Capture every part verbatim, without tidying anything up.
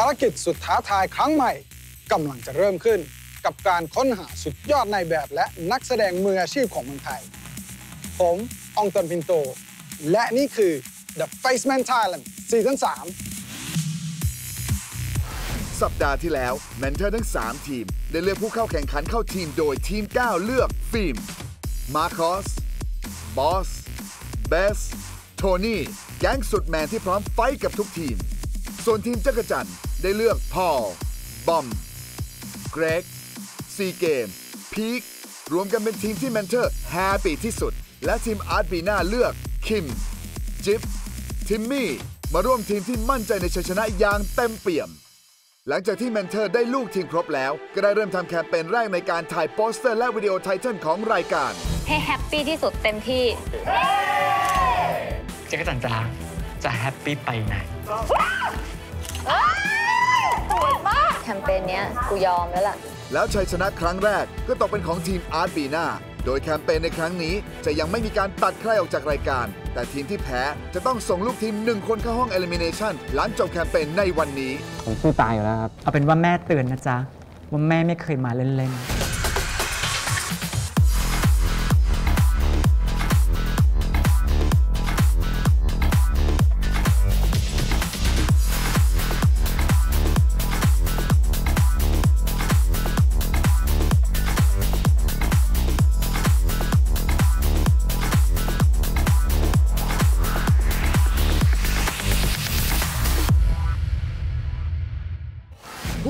ภารกิจสุดท้าทายครั้งใหม่กำลังจะเริ่มขึ้นกับการค้นหาสุดยอดนายแบบและนักแสดงมืออาชีพของเมืองไทยผมอองตอนพินโตและนี่คือ The Face Men Thailand ซีซั่น สาม สัปดาห์ที่แล้วเมนเทอร์ทั้งสามทีมได้เลือกผู้เข้าแข่งขันเข้าทีมโดยทีมเก้าเลือกฟิล์มมาคอสบอสเบสโทนี่แก๊งสุดแมนที่พร้อมไฟท์กับทุกทีมส่วนทีมจักรจันทร์ได้เลือกพอลบอมเกรกซีเกมพีครวมกันเป็นทีมที่เมนเทอร์แฮปปี้ที่สุดและทีมอาร์ตบีน่าเลือกคิมจิ๊บทิมมี่มาร่วมทีมที่มั่นใจในชัยชนะอย่างเต็มเปี่ยมหลังจากที่เมนเทอร์ได้ลูกทีมครบแล้วก็ได้เริ่มทำแคมเปญแรกในการถ่ายโปสเตอร์และวิดีโอไทเทนของรายการให้แฮปปี้ที่สุดเต็มที่จักรจันทร์จะรักจะแฮปปี้ไปไหนสวยมากแคมเปญนี้กูยอมแล้วล่ะแล้วชัยชนะครั้งแรกก็ตกเป็นของทีมอาร์ตบีน่าโดยแคมเปญในครั้งนี้จะยังไม่มีการตัดใครออกจากรายการแต่ทีมที่แพ้จะต้องส่งลูกทีมหนึ่งคนเข้าห้อง Elimination หลังจบแคมเปญในวันนี้ผมสู้ตายอยู่แล้วครับเอาเป็นว่าแม่เตือนนะจ๊ะว่าแม่ไม่เคยมาเล่น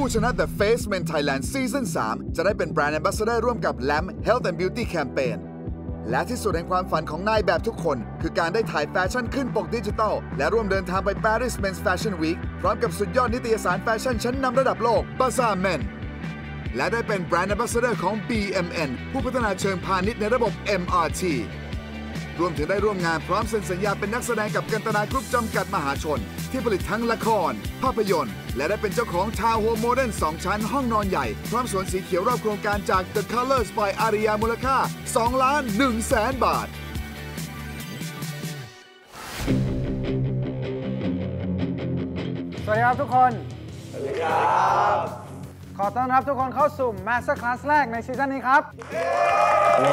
ผู้ชนะ The Face Men Thailand ซีซั่น สามจะได้เป็น Brand Ambassador ร่วมกับ แลม Health and Beauty Campaign และที่สุดแห่งความฝันของนายแบบทุกคนคือการได้ถ่ายแฟชั่นขึ้นปกดิจิทัลและร่วมเดินทางไป Paris Men's Fashion Week พร้อมกับสุดยอดนิตยสารแฟชั่นชั้นนำระดับโลก Bazaar Men และได้เป็น Brand Ambassador ของ บี เอ็ม เอ็น ผู้พัฒนาเชิงพาณิชย์ในระบบ เอ็ม อาร์ ที รวมถึงได้ร่วมงานพร้อมเซ็นสัญญาเป็นนักแสดงกับกันตนากรุ๊ปจำกัดมหาชนที่ผลิตทั้งละครภาพยนตร์และได้เป็นเจ้าของทาวน์โฮมโมเดิร์นสองชั้นห้องนอนใหญ่พร้อมสวนสีเขียวรอบโครงการจาก The Colors by อาริยามูลค่า สองล้านหนึ่งแสน บาทสวัสดีครับทุกคนสวัสดีครับขอต้อนรับทุกคนเข้าสู่ Master Class แรกในซีซั่นนี้ครับใน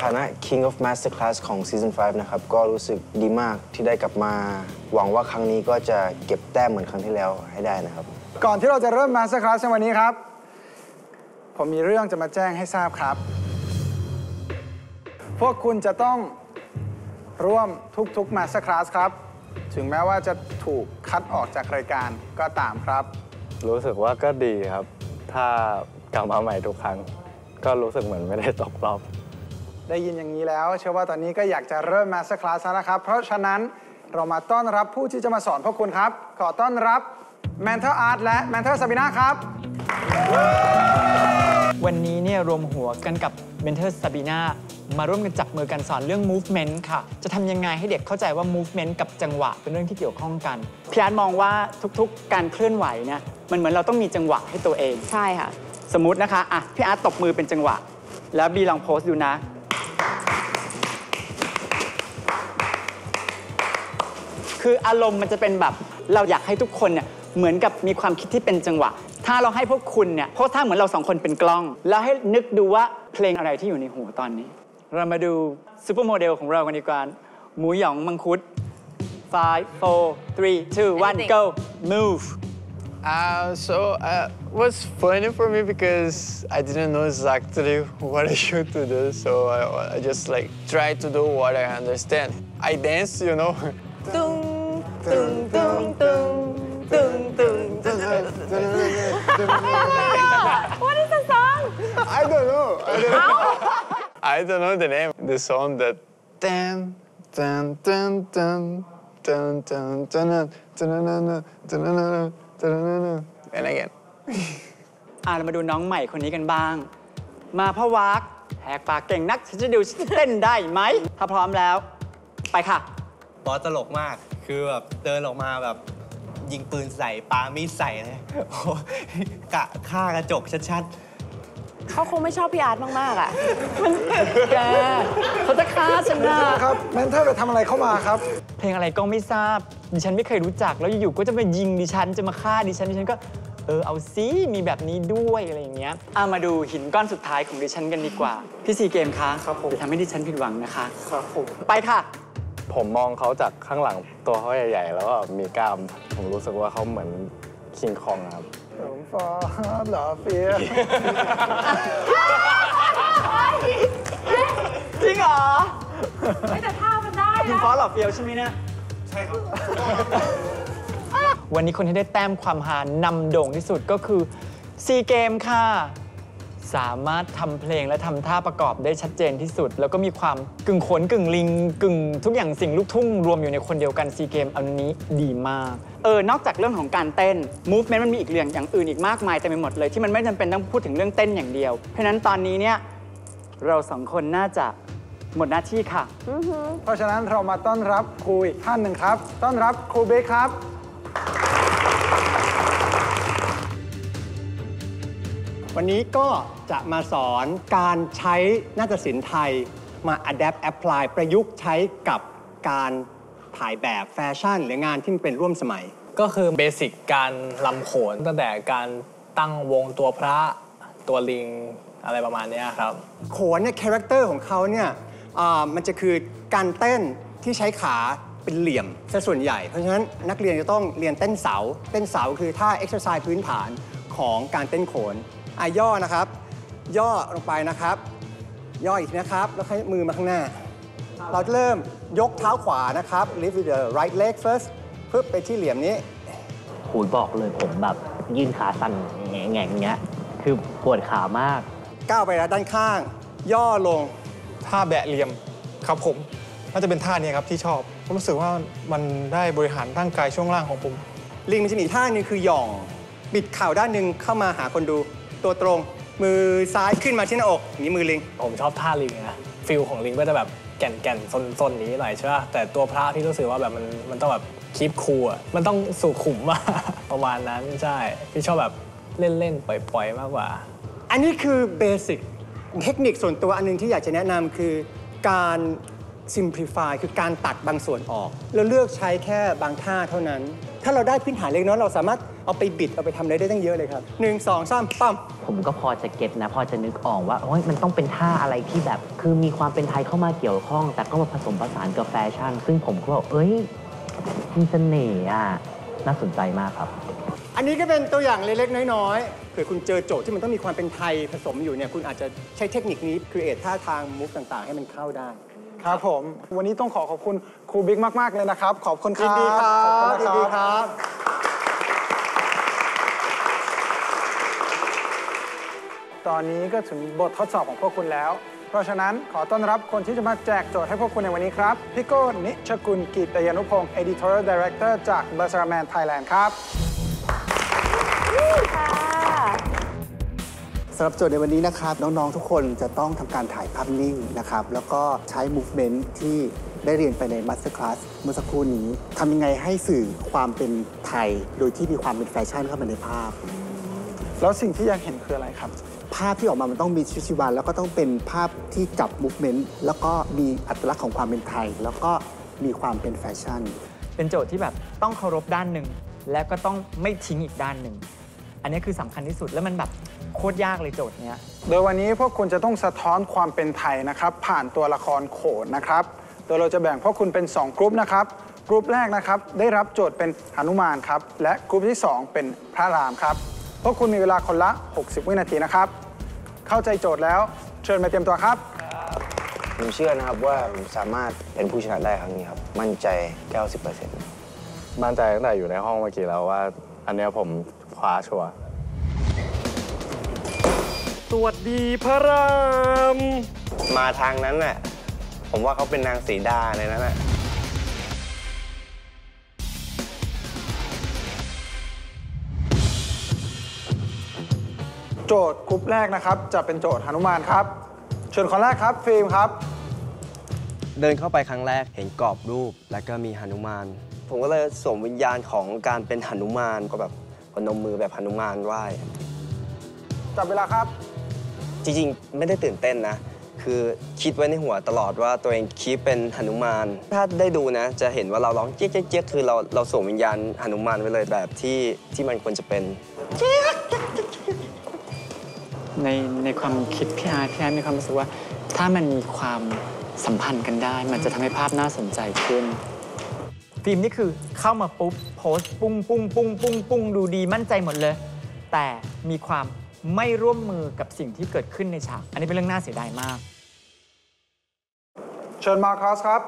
ฐานะ King of Master Class ของ Season ไฟว์ นะครับก็รู้สึกดีมากที่ได้กลับมาหวังว่าครั้งนี้ก็จะเก็บแต้มเหมือนครั้งที่แล้วให้ได้นะครับก่อนที่เราจะเริ่ม Master Class ในวันนี้ครับผมมีเรื่องจะมาแจ้งให้ทราบครับพวกคุณจะต้องร่วมทุกๆ Master Class ครับถึงแม้ว่าจะถูกคัดออกจากรายการก็ตามครับรู้สึกว่าก็ดีครับถ้ากลับมาใหม่ทุกครั้งก็รู้สึกเหมือนไม่ได้ตกรอบได้ยินอย่างนี้แล้วเชื่อว่าตอนนี้ก็อยากจะเริ่ม Master Class แล้วครับเพราะฉะนั้นเรามาต้อนรับผู้ที่จะมาสอนพวกคุณครับขอต้อนรับ Mentor Art และ Mentor ซาบีน่าครับวันนี้เนี่ยรวมหัวกันกับ Mentor ซาบีน่ามาร่วมกันจับมือกันสอนเรื่อง Movement ค่ะจะทำยังไงให้เด็กเข้าใจว่า Movement กับจังหวะเป็นเรื่องที่เกี่ยวข้องกันพี่อาร์ตมองว่าทุกๆการเคลื่อนไหวนะมันเหมือนเราต้องมีจังหวะให้ตัวเองใช่ค่ะสมมุตินะคะอ่ะพี่อาร์ตตบมือเป็นจังหวะแล้วบีลองโพสดูนะคืออารมณ์มันจะเป็นแบบเราอยากให้ทุกคนเนี่ยเหมือนกับมีความคิดที่เป็นจังหวะถ้าเราให้พวกคุณเนี่ยโพสท่าเหมือนเราสองคนเป็นกล้องแล้วให้นึกดูว่าเพลงอะไรที่อยู่ในหูตอนนี้เรามาดูซูเปอร์โมเดลของเรากันดีกว่าหมูหยองมังคุดfive four three two one go move Uh, so uh, it was funny for me because I didn't know exactly what I should to do, so I, I just like tried to do what I understand. I dance, you know. Tung, tung, tung, tung, tung, tung. What is the song? I don't know. I don't know. I don't know the name. The song that dun, dun, dun, dun, dun, dun, dun, dun, dun.And again อ่ะเรามาดูน้องใหม่คนนี้กันบ้างมาพ่อวักแหกปากเก่งนักฉันจะดูเต้นได้ไหมถ้าพร้อมแล้วไปค่ะบอสตลกมากคือแบบเดินออกมาแบบยิงปืนใส่ปามีดใส่เลยกะฆ่ากระจกชัดๆเขาคงไม่ชอบพี่อาร์ตมากๆอ่ะมันแกเขาจะฆ่าฉันนะครับเมนเทอร์ไปทำอะไรเข้ามาครับเพ ลงอะไรก็ไม่ทราบดิฉันไม่เคยรู้จักแล้วอยู่ๆก็จะมายิงดิฉันจะมาฆ่าดิฉันดิฉันก็เออเอาซิมีแบบนี้ด้วยอะไรอย่างเงี้ยเอามาดูหินก้อนสุดท้ายของดิฉันกันดีกว่าพี่ซีเกมคะครับผมจะทำให้ดิฉันผิดหวังนะคะครับผมไปค่ะผมมองเขาจากข้างหลังตัวเขาใหญ่ๆแล้วก็มีกล้ามผมรู้สึกว่าเขาเหมือนคิงคองครับผมฟอร์หล่อเฟี้ยจริงเหรอไม่แต่ท่ามันได้คิงคองหล่อเฟี้ยใช่ไหมเนี่ยใช่ครับวันนี้คนที่ได้แต้มความหานำโด่งที่สุดก็คือซีเกมค่ะสามารถทำเพลงและทำท่าประกอบได้ชัดเจนที่สุดแล้วก็มีความกึ่งขนกึ่งลิงกึ่งทุกอย่างสิ่งลูกทุ่งรวมอยู่ในคนเดียวกันซีเกมอันนี้ดีมากเออนอกจากเรื่องของการเต้น มูฟเมนต์ มันมีอีกเรื่องอย่างอื่นอีกมากมายแต่ไม่หมดเลยที่มันไม่จำเป็นต้องพูดถึงเรื่องเต้นอย่างเดียวเพราะนั้นตอนนี้เนี่ยเราสองคนน่าจะหมดหน้าที่ค่ะเพราะฉะนั้นเรามาต้อนรับครูท่านหนึ่งครับต้อนรับครูเบคครับวันนี้ก็จะมาสอนการใช้นาฏศิลป์ไทยมา adapt apply ประยุกต์ใช้กับการถ่ายแบบแฟชั่นหรืองานที่มันเป็นร่วมสมัยก็คือเบสิกการลำโขนตั้งแต่การตั้งวงตัวพระตัวลิงอะไรประมาณนี้ครับโขนเนี่ยคาแรคเตอร์ของเขาเนี่ยมันจะคือการเต้นที่ใช้ขาเป็นเหลี่ยมซะส่วนใหญ่เพราะฉะนั้นนักเรียนจะต้องเรียนเต้นเสาเต้นเสาคือท่า เอ็กซ์เซอร์ไซส์ พื้นฐานของการเต้นโขนอ่ะย่อนะครับย่อลงไปนะครับย่ออีกนะครับแล้วให้มือมาข้างหน้าเราเริ่มยกเท้าขวานะครับ lift the right leg first เพื่อไปที่เหลี่ยมนี้หูยบอกเลยผมแบบยื่นขาสั่นแง่ๆเงี้ยคือปวดขามากก้าวไปด้านข้างย่อลงท่าแบะเหลี่ยมครับผมน่าจะเป็นท่านี้ครับที่ชอบผมรู้สึกว่ามันได้บริหารร่างกายช่วงล่างของผมลิงมันจะมีท่านึงคือหย่องบิดเข่าด้านนึงเข้ามาหาคนดูตัวตรงมือซ้ายขึ้นมาที่หน้าอกนี่มือลิงผมชอบท่าลิงนะฟิลของลิงก็จะแบบแก่นแก่นซนซนนี้หน่อยใช่ป่ะแต่ตัวพระที่รู้สึกว่าแบบมันมันต้องแบบคีปคูลมันต้องสุขุมมากประมาณนั้นใช่พี่ชอบแบบเล่นเล่นปล่อยปล่อยมากกว่าอันนี้คือเบสิกเทคนิคส่วนตัวอันนึงที่อยากจะแนะนำคือการซิมพลิฟาย คือการตัดบางส่วนออกแล้วเลือกใช้แค่บางท่าเท่านั้นถ้าเราได้พื้นฐานเล็กน้อยเราสามารถเอาไปบิดเอาไปทำอะไรได้ตั้งเยอะเลยครับหนึ่งสองสามปั๊มผมก็พอจะเก็ตนะพอจะนึกออกว่าโอ้ยมันต้องเป็นท่าอะไรที่แบบคือมีความเป็นไทยเข้ามาเกี่ยวข้องแต่ก็มาผสมผสานกับแฟชั่นซึ่งผมก็บอกเอ้ยมีเสน่ห์อ่ะน่าสนใจมากครับอันนี้ก็เป็นตัวอย่างเล็กๆน้อยๆเผื่อคุณเจอโจทย์ที่มันต้องมีความเป็นไทยผสมอยู่เนี่ยคุณอาจจะใช้เทคนิคนี้ครีเอทท่าทางมูฟต่างๆให้มันเข้าได้ครับผมวันนี้ต้องขอขอบคุณครูบิ๊กมากๆเลยนะครับขอบคุณครับดีครับดีครับตอนนี้ก็ถึงบททดสอบของพวกคุณแล้วเพราะฉะนั้นขอต้อนรับคนที่จะมาแจกโจทย์ให้พวกคุณในวันนี้ครับพี่โก้นิชกุลกิตยานุพงศ์ Editorial Director จาก Paris Men's Thailand ครับสำหรับโจทย์ในวันนี้นะครับน้องๆทุกคนจะต้องทำการถ่ายภาพนิ่งนะครับแล้วก็ใช้ มูฟเมนต์ ที่ได้เรียนไปใน มาสเตอร์คลาส เมื่อสักครู่นี้ทำยังไงให้สื่อความเป็นไทยโดยที่มีความเป็นแฟชั่นเข้ามาในภาพแล้วสิ่งที่ยังเห็นคืออะไรครับภาพที่ออกมามันต้องมีชีวิตชีวาแล้วก็ต้องเป็นภาพที่จับ มูฟเมนต์ แล้วก็มีอัตลักษณ์ของความเป็นไทยแล้วก็มีความเป็นแฟชั่นเป็นโจทย์ที่แบบต้องเคารพด้านหนึ่งและก็ต้องไม่ทิ้งอีกด้านหนึ่งอันนี้คือสำคัญที่สุดแล้วมันแบบโคตรยากเลยโจทย์เนี้ยโดยวันนี้พวกคุณจะต้องสะท้อนความเป็นไทยนะครับผ่านตัวละครโขนนะครับโดยเราจะแบ่งพวกคุณเป็นสองกลุ่มนะครับกลุ่มแรกนะครับได้รับโจทย์เป็นหนุมานครับและกลุ่มที่สองเป็นพระรามครับพวกคุณมีเวลาคนละหกสิบวินาทีนะครับเข้าใจโจทย์แล้วเชิญมาเตรียมตัวครับผมเชื่อนะครับว่าผมสามารถเป็นผู้ชนะได้ครั้งนี้ครับมั่นใจ เก้าสิบเปอร์เซ็นต์ มั่นใจตั้งแต่อยู่ในห้องเมื่อกี้แล้วว่าอันนี้ผมคว้าชัวร์สวัสดีพระรามมาทางนั้นน่ะผมว่าเขาเป็นนางสีดาในนั้นน่ะโจทย์กลุ่มแรกนะครับจะเป็นโจทย์หนุมานครับเชิญคนแรกครับฟิล์มครับเดินเข้าไปครั้งแรกเห็นกรอบรูปแล้วก็มีหนุมานผมก็เลยสวมวิญญาณของการเป็นหนุมานก็แบบพนมมือแบบหนุมานไหว้จับเวลาครับจริงๆไม่ได้ตื่นเต้นนะ คือคิดไว้ในหัวตลอดว่าตัวเองคิดเป็นหนุมานถ้าได้ดูนะจะเห็นว่าเราร้องเจ๊กเจ๊กคือเราเราสวมวิญญาณหนุมานไว้เลยแบบที่ที่มันควรจะเป็นในในความคิดพี่อาร์ตพี่อาร์ตมีความรู้สึกว่าถ้ามันมีความสัมพันธ์กันได้มันจะทำให้ภาพน่าสนใจขึ้นฟิล์มนี่คือเข้ามาปุ๊บโพสปุ้งปุ้งปุ้งปุ้งปุ้งดูดีมั่นใจหมดเลยแต่มีความไม่ร่วมมือกับสิ่งที่เกิดขึ้นในฉากอันนี้เป็นเรื่องน่าเสียดายมากเชิญมาคลาสครับ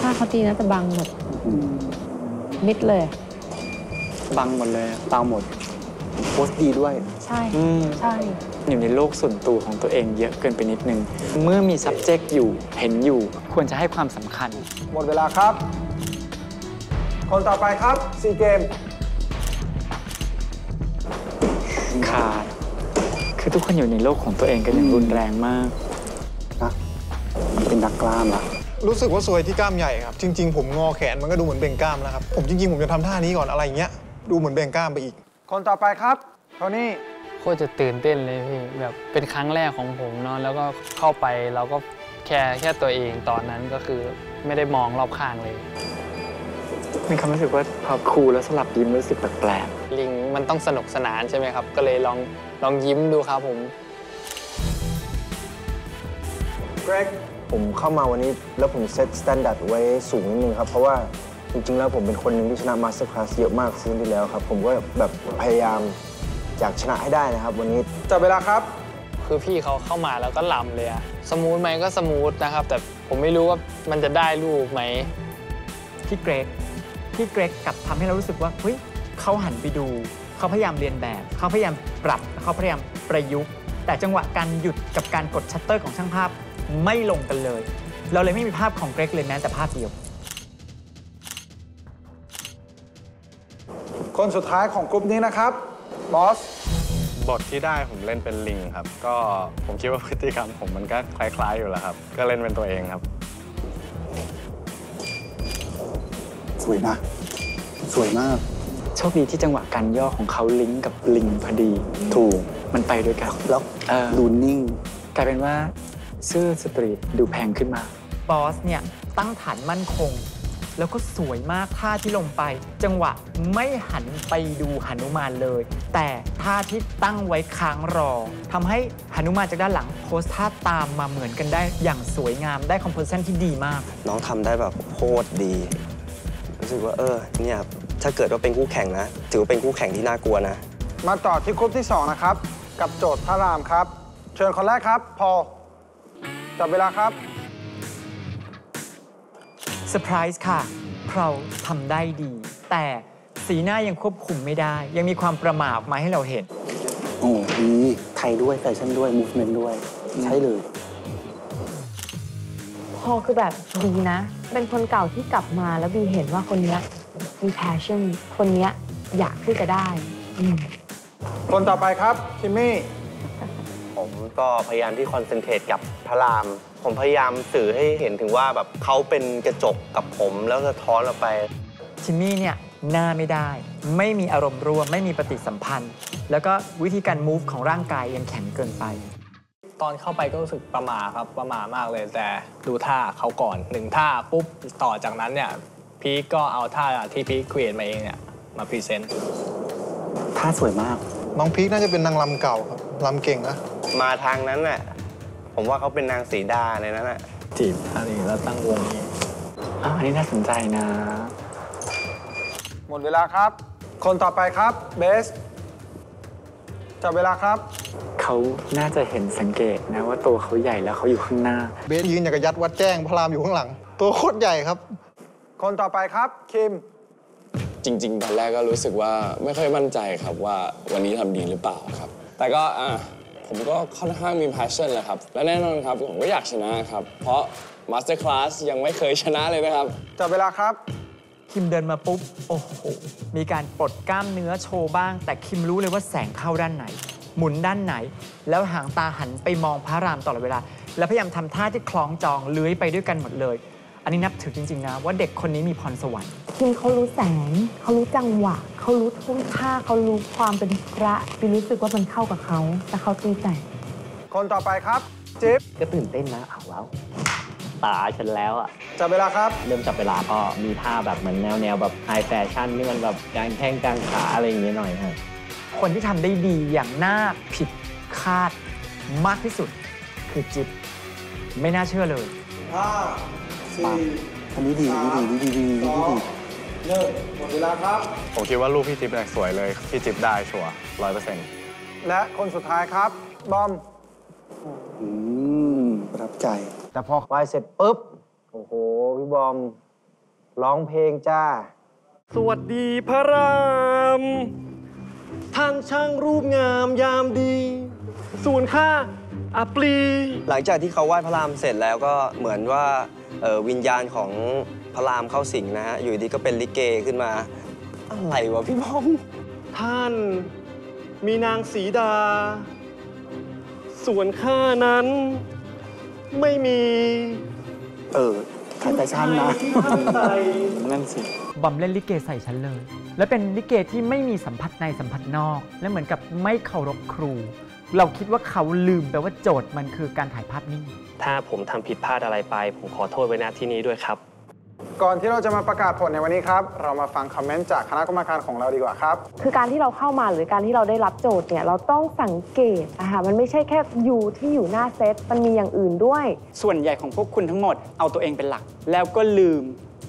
ถ้าเขาตีนะจะบังหมดมิดเลยบังหมดเลยบังหมดโพสดีด้วยใช่ใช่อยู่ในโลกส่วนตัวของตัวเองเยอะเกินไปนิดนึงเมื่อมี subject อยู่เห็นอยู่ควรจะให้ความสำคัญหมดเวลาครับคนต่อไปครับซีเกมขาดคือทุกคนอยู่ในโลกของตัวเองกันอย่างรุนแรงมากนะมันเป็นดักกล้ามล่ะรู้สึกว่าสวยที่กล้ามใหญ่ครับจริงๆผมงอแขนมันก็ดูเหมือนเบ่งกล้ามแล้วครับผมจริงๆผมจะทำท่านี้ก่อนอะไรอย่างเงี้ยดูเหมือนเบ่งกล้ามไปอีกคนต่อไปครับโทนี่โคตรจะตื่นเต้นเลยพี่แบบเป็นครั้งแรกของผมเนาะแล้วก็เข้าไปเราก็แค่แค่ตัวเองตอนนั้นก็คือไม่ได้มองรอบข้างเลยมีความรู้สึกว่าพอครูแล้วสลับยิ้มรู้สึกแปลกๆลิงมันต้องสนุกสนานใช่ไหมครับก็เลยลองลองยิ้มดูครับผมเกรกผมเข้ามาวันนี้แล้วผมเซตสแตนดาร์ดไว้สูงนิดนึงครับเพราะว่าจริงๆแล้วผมเป็นคนหนึ่งที่ชนะมาสเตอร์คลาสเยอะมากซีซั่นที่แล้วครับผมก็แบบพยายามอยากชนะให้ได้นะครับวันนี้จับเวลาครับคือพี่เขาเข้ามาแล้วก็ลำเลยอะสมูทไหมก็สมูทนะครับแต่ผมไม่รู้ว่ามันจะได้รูปไหมพี่เกรกพี่เกรกกลับทำให้เรารู้สึกว่าเฮ้ยเขาหันไปดูเขาพยายามเรียนแบบเขาพยายามปรับเขาพยายามประยุกต์แต่จังหวะการหยุดกับการกดชัตเตอร์ของช่างภาพไม่ลงกันเลยเราเลยไม่มีภาพของเกรกเลยแม้แต่ภาพเดียวคนสุดท้ายของกลุ่มนี้นะครับบอสบทที่ได้ผมเล่นเป็นลิงครับก็ผมคิดว่าพฤติกรรมผมมันก็คล้ายๆอยู่แล้วครับก็เล่นเป็นตัวเองครับสวยนะสวยมากโชคดีที่จังหวะการย่อของเขาลิงก์กับลิงพอดีถูกมันไปด้วยกันแล้วดูนิ่งกลายเป็นว่าเสื้อสตรีทดูแพงขึ้นมาบอสเนี่ยตั้งฐานมั่นคงแล้วก็สวยมากท่าที่ลงไปจังหวะไม่หันไปดูหนุมานเลยแต่ท่าที่ตั้งไว้ค้างรอทำให้หนุมานจากด้านหลังโพสท่าตามมาเหมือนกันได้อย่างสวยงามได้คอมโพสิชั่นที่ดีมากน้องทำได้แบบโคตรดีรู้สึกว่าเออเนี่ยถ้าเกิดว่าเป็นคู่แข่งนะถือว่าเป็นคู่แข่งที่น่ากลัวนะมาต่อที่กลุ่มที่สองนะครับกับโจทย์พระรามครับเชิญคนแรกครับพอจับเวลาครับเซอร์ไพรส์ค่ะเราทำได้ดีแต่สีหน้ายังควบคุมไม่ได้ยังมีความประหม่าออกมาให้เราเห็นโอ้ดีไทยด้วยแฟชั่นด้วยมูฟเมนต์ด้วยใช่เลยพอคือแบบดีนะเป็นคนเก่าที่กลับมาแล้วบีเห็นว่าคนนี้มีแพชชั่นคนนี้อยากที่จะได้คนต่อไปครับทิมมี่ผมก็พยายามที่คอนเซนเทรตกับพระรามผมพยายามสื่อให้เห็นถึงว่าแบบเขาเป็นกระจกกับผมแล้วสะท้อนเราไปทิมมี่เนี่ยหน้าไม่ได้ไม่มีอารมณ์ร่วมไม่มีปฏิสัมพันธ์แล้วก็วิธีการมูฟของร่างกายยังแข็งเกินไปตอนเข้าไปก็รู้สึกประหม่าครับประหม่ามากเลยแต่ดูท่าเขาก่อนหนึ่งท่าปุ๊บต่อจากนั้นเนี่ยพีคก็เอาท่าที่พีคครีเอทมาเองเนี่ยมาพรีเซนต์ท่าสวยมากน้องพีคน่าจะเป็นนางรำเก่าครับรำเก่งนะมาทางนั้นน่ะผมว่าเขาเป็นนางสีดาในนั้นน่ะจีบอันนี้แล้วตั้งวงนี้อ้าวอันนี้น่าสนใจนะหมดเวลาครับคนต่อไปครับเบสจับเวลาครับเขาน่าจะเห็นสังเกตนะว่าตัวเขาใหญ่แล้วเขาอยู่ข้างหน้าเบสยืนอย่างกระยัดวัดแจ้งพระรามอยู่ข้างหลังตัวโคตรใหญ่ครับคนต่อไปครับคิมจริงๆตอนแรกก็รู้สึกว่าไม่ค่อยมั่นใจครับว่าวันนี้ทำดีหรือเปล่าครับแต่ก็อ่ะผมก็ค่อนข้างมี passion แหละครับและแน่นอนครับผมก็อยากชนะครับเพราะ master class ยังไม่เคยชนะเลยนะครับจับเวลาครับคิมเดินมาปุ๊บโอ้โหมีการปลดกล้ามเนื้อโชว์บ้างแต่คิมรู้เลยว่าแสงเข้าด้านไหนหมุนด้านไหนแล้วหางตาหันไปมองพระรามตลอดเวลาแล้วพยายามทำท่าที่คล้องจองเลื้อยไปด้วยกันหมดเลยอันนี้นับถือจริงๆนะว่าเด็กคนนี้มีพรสวรรค์คิมเขารู้แสงเขารู้จังหวะเขารู้ท่วงท่าเขารู้ความเป็นพระปีรู้สึกว่ามันเข้ากับเขาแต่เขาตีแต่ คนต่อไปครับจิ๊บก็ตื่นเต้นนะเอาแล้วตาฉันแล้วอ่ะจับเวลาครับเริ่มจับเวลาก็มีท่าแบบเหมือนแนวแนวแบบไฮแฟชั่นที่มันแบบกางแข้งกางขาอะไรอย่างเงี้ยหน่อยฮะคนที่ทำได้ดีอย่างน่าผิดคาดมากที่สุดคือจิ๊บไม่น่าเชื่อเลยห้าสี่อันนี้ดีดีดีดีดีดีดีเลิกหมดเวลาครับผมคิดว่ารูปพี่จิ๊บเนี่ยสวยเลยพี่จิ๊บได้ชัวร์ร้อยเปอร์เซ็นต์และคนสุดท้ายครับบอมอืมประทับใจแต่พอไปเสร็จปุ๊บโอ้โหพี่บอมร้องเพลงจ้าสวัสดีพระรามทางช่างรูปงามยามดีส่วนข้าอัปลีหลังจากที่เขาไหว้พระรามเสร็จแล้วก็เหมือนว่าวิญญาณของพระรามเข้าสิงนะฮะอยู่ดีก็เป็นลิเกขึ้นมาอะไรวะพี่บอมท่านมีนางสีดาส่วนข้านั้นไม่มีเออท่านแต่ท่านนะนั่นสิบอมเล่นลิเกใส่ฉันเลยและเป็นลิเกที่ไม่มีสัมผัสในสัมผัสนอกและเหมือนกับไม่เคารพครูเราคิดว่าเขาลืมไปว่าโจทย์มันคือการถ่ายภาพนิ่งถ้าผมทำผิดพลาดอะไรไปผมขอโทษไว้ณที่นี้ด้วยครับก่อนที่เราจะมาประกาศผลในวันนี้ครับเรามาฟังคอมเมนต์จากคณะกรรมการของเราดีกว่าครับคือการที่เราเข้ามาหรือการที่เราได้รับโจทย์เนี่ยเราต้องสังเกตนะคะมันไม่ใช่แค่อยู่ที่อยู่หน้าเซตมันมีอย่างอื่นด้วยส่วนใหญ่ของพวกคุณทั้งหมดเอาตัวเองเป็นหลักแล้วก็ลืม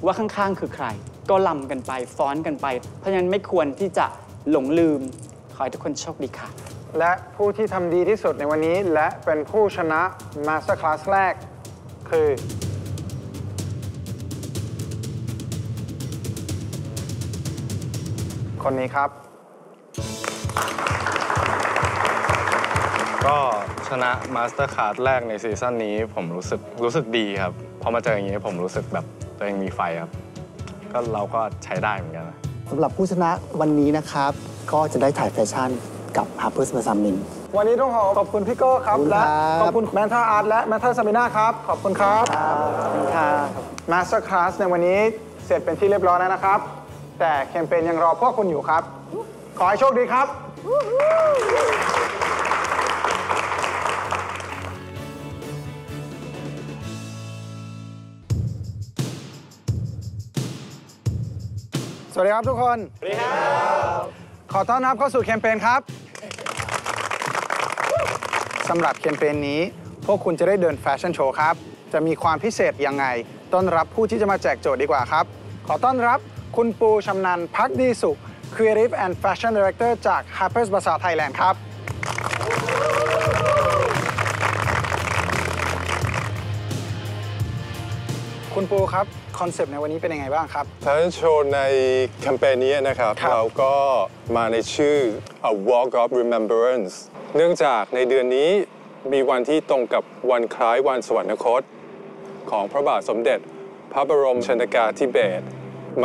ว่าข้างๆคือใครก็ล้ำกันไปฟ้อนกันไปเพราะฉะนั้นไม่ควรที่จะหลงลืมขอให้ทุกคนโชคดีค่ะและผู้ที่ทำดีที่สุดในวันนี้และเป็นผู้ชนะมาสเตอร์คลาสแรกคือคนนี้ครับก็ชนะมาสเตอร์คลาสแรกในซีซั่นนี้ผมรู้สึกรู้สึกดีครับพอมาเจออย่างนี้ผมรู้สึกแบบตัวเองมีไฟครับก็เราก็ใช้ได้เหมือนกันสำหรับผู้ชนะวันนี้นะครับก็จะได้ถ่ายแฟชั่นกับ Harper's Bazaar วันนี้ต้องขอขอบคุณพี่โก้ครับและขอบคุณแมนท่าอาร์ตและแมนท่าซาบีน่าครับขอบคุณครับขอบคุณครับมาสเตอร์คลาสในวันนี้เสร็จเป็นที่เรียบร้อยแล้วนะครับแต่แคมเปญยังรอพวกคุณอยู่ครับขอให้โชคดีครับสวัสดีครับทุกคนสวัสดีครับขอต้อนรับเข้าสู่แคมเปญครับสำหรับแคมเปญนี้พวกคุณจะได้เดินแฟชั่นโชว์ครับจะมีความพิเศษยังไงต้อนรับผู้ที่จะมาแจกโจทย์ดีกว่าครับขอต้อนรับคุณปูชำนันภักดีสุข Creative and Fashion Director จาก Harper's Bazaar Thailand ครับคุณปูครับคอนเซปต์ในวันนี้เป็นยังไงบ้างครับแฟชั่นโชว์ในแคมเปญนี้นะครับเราก็มาในชื่อ A Walk of Remembrance เนื่องจากในเดือนนี้มีวันที่ตรงกับวันคล้ายวันสวรรคตของพระบาทสมเด็จพระบรมชนกาธิเบศร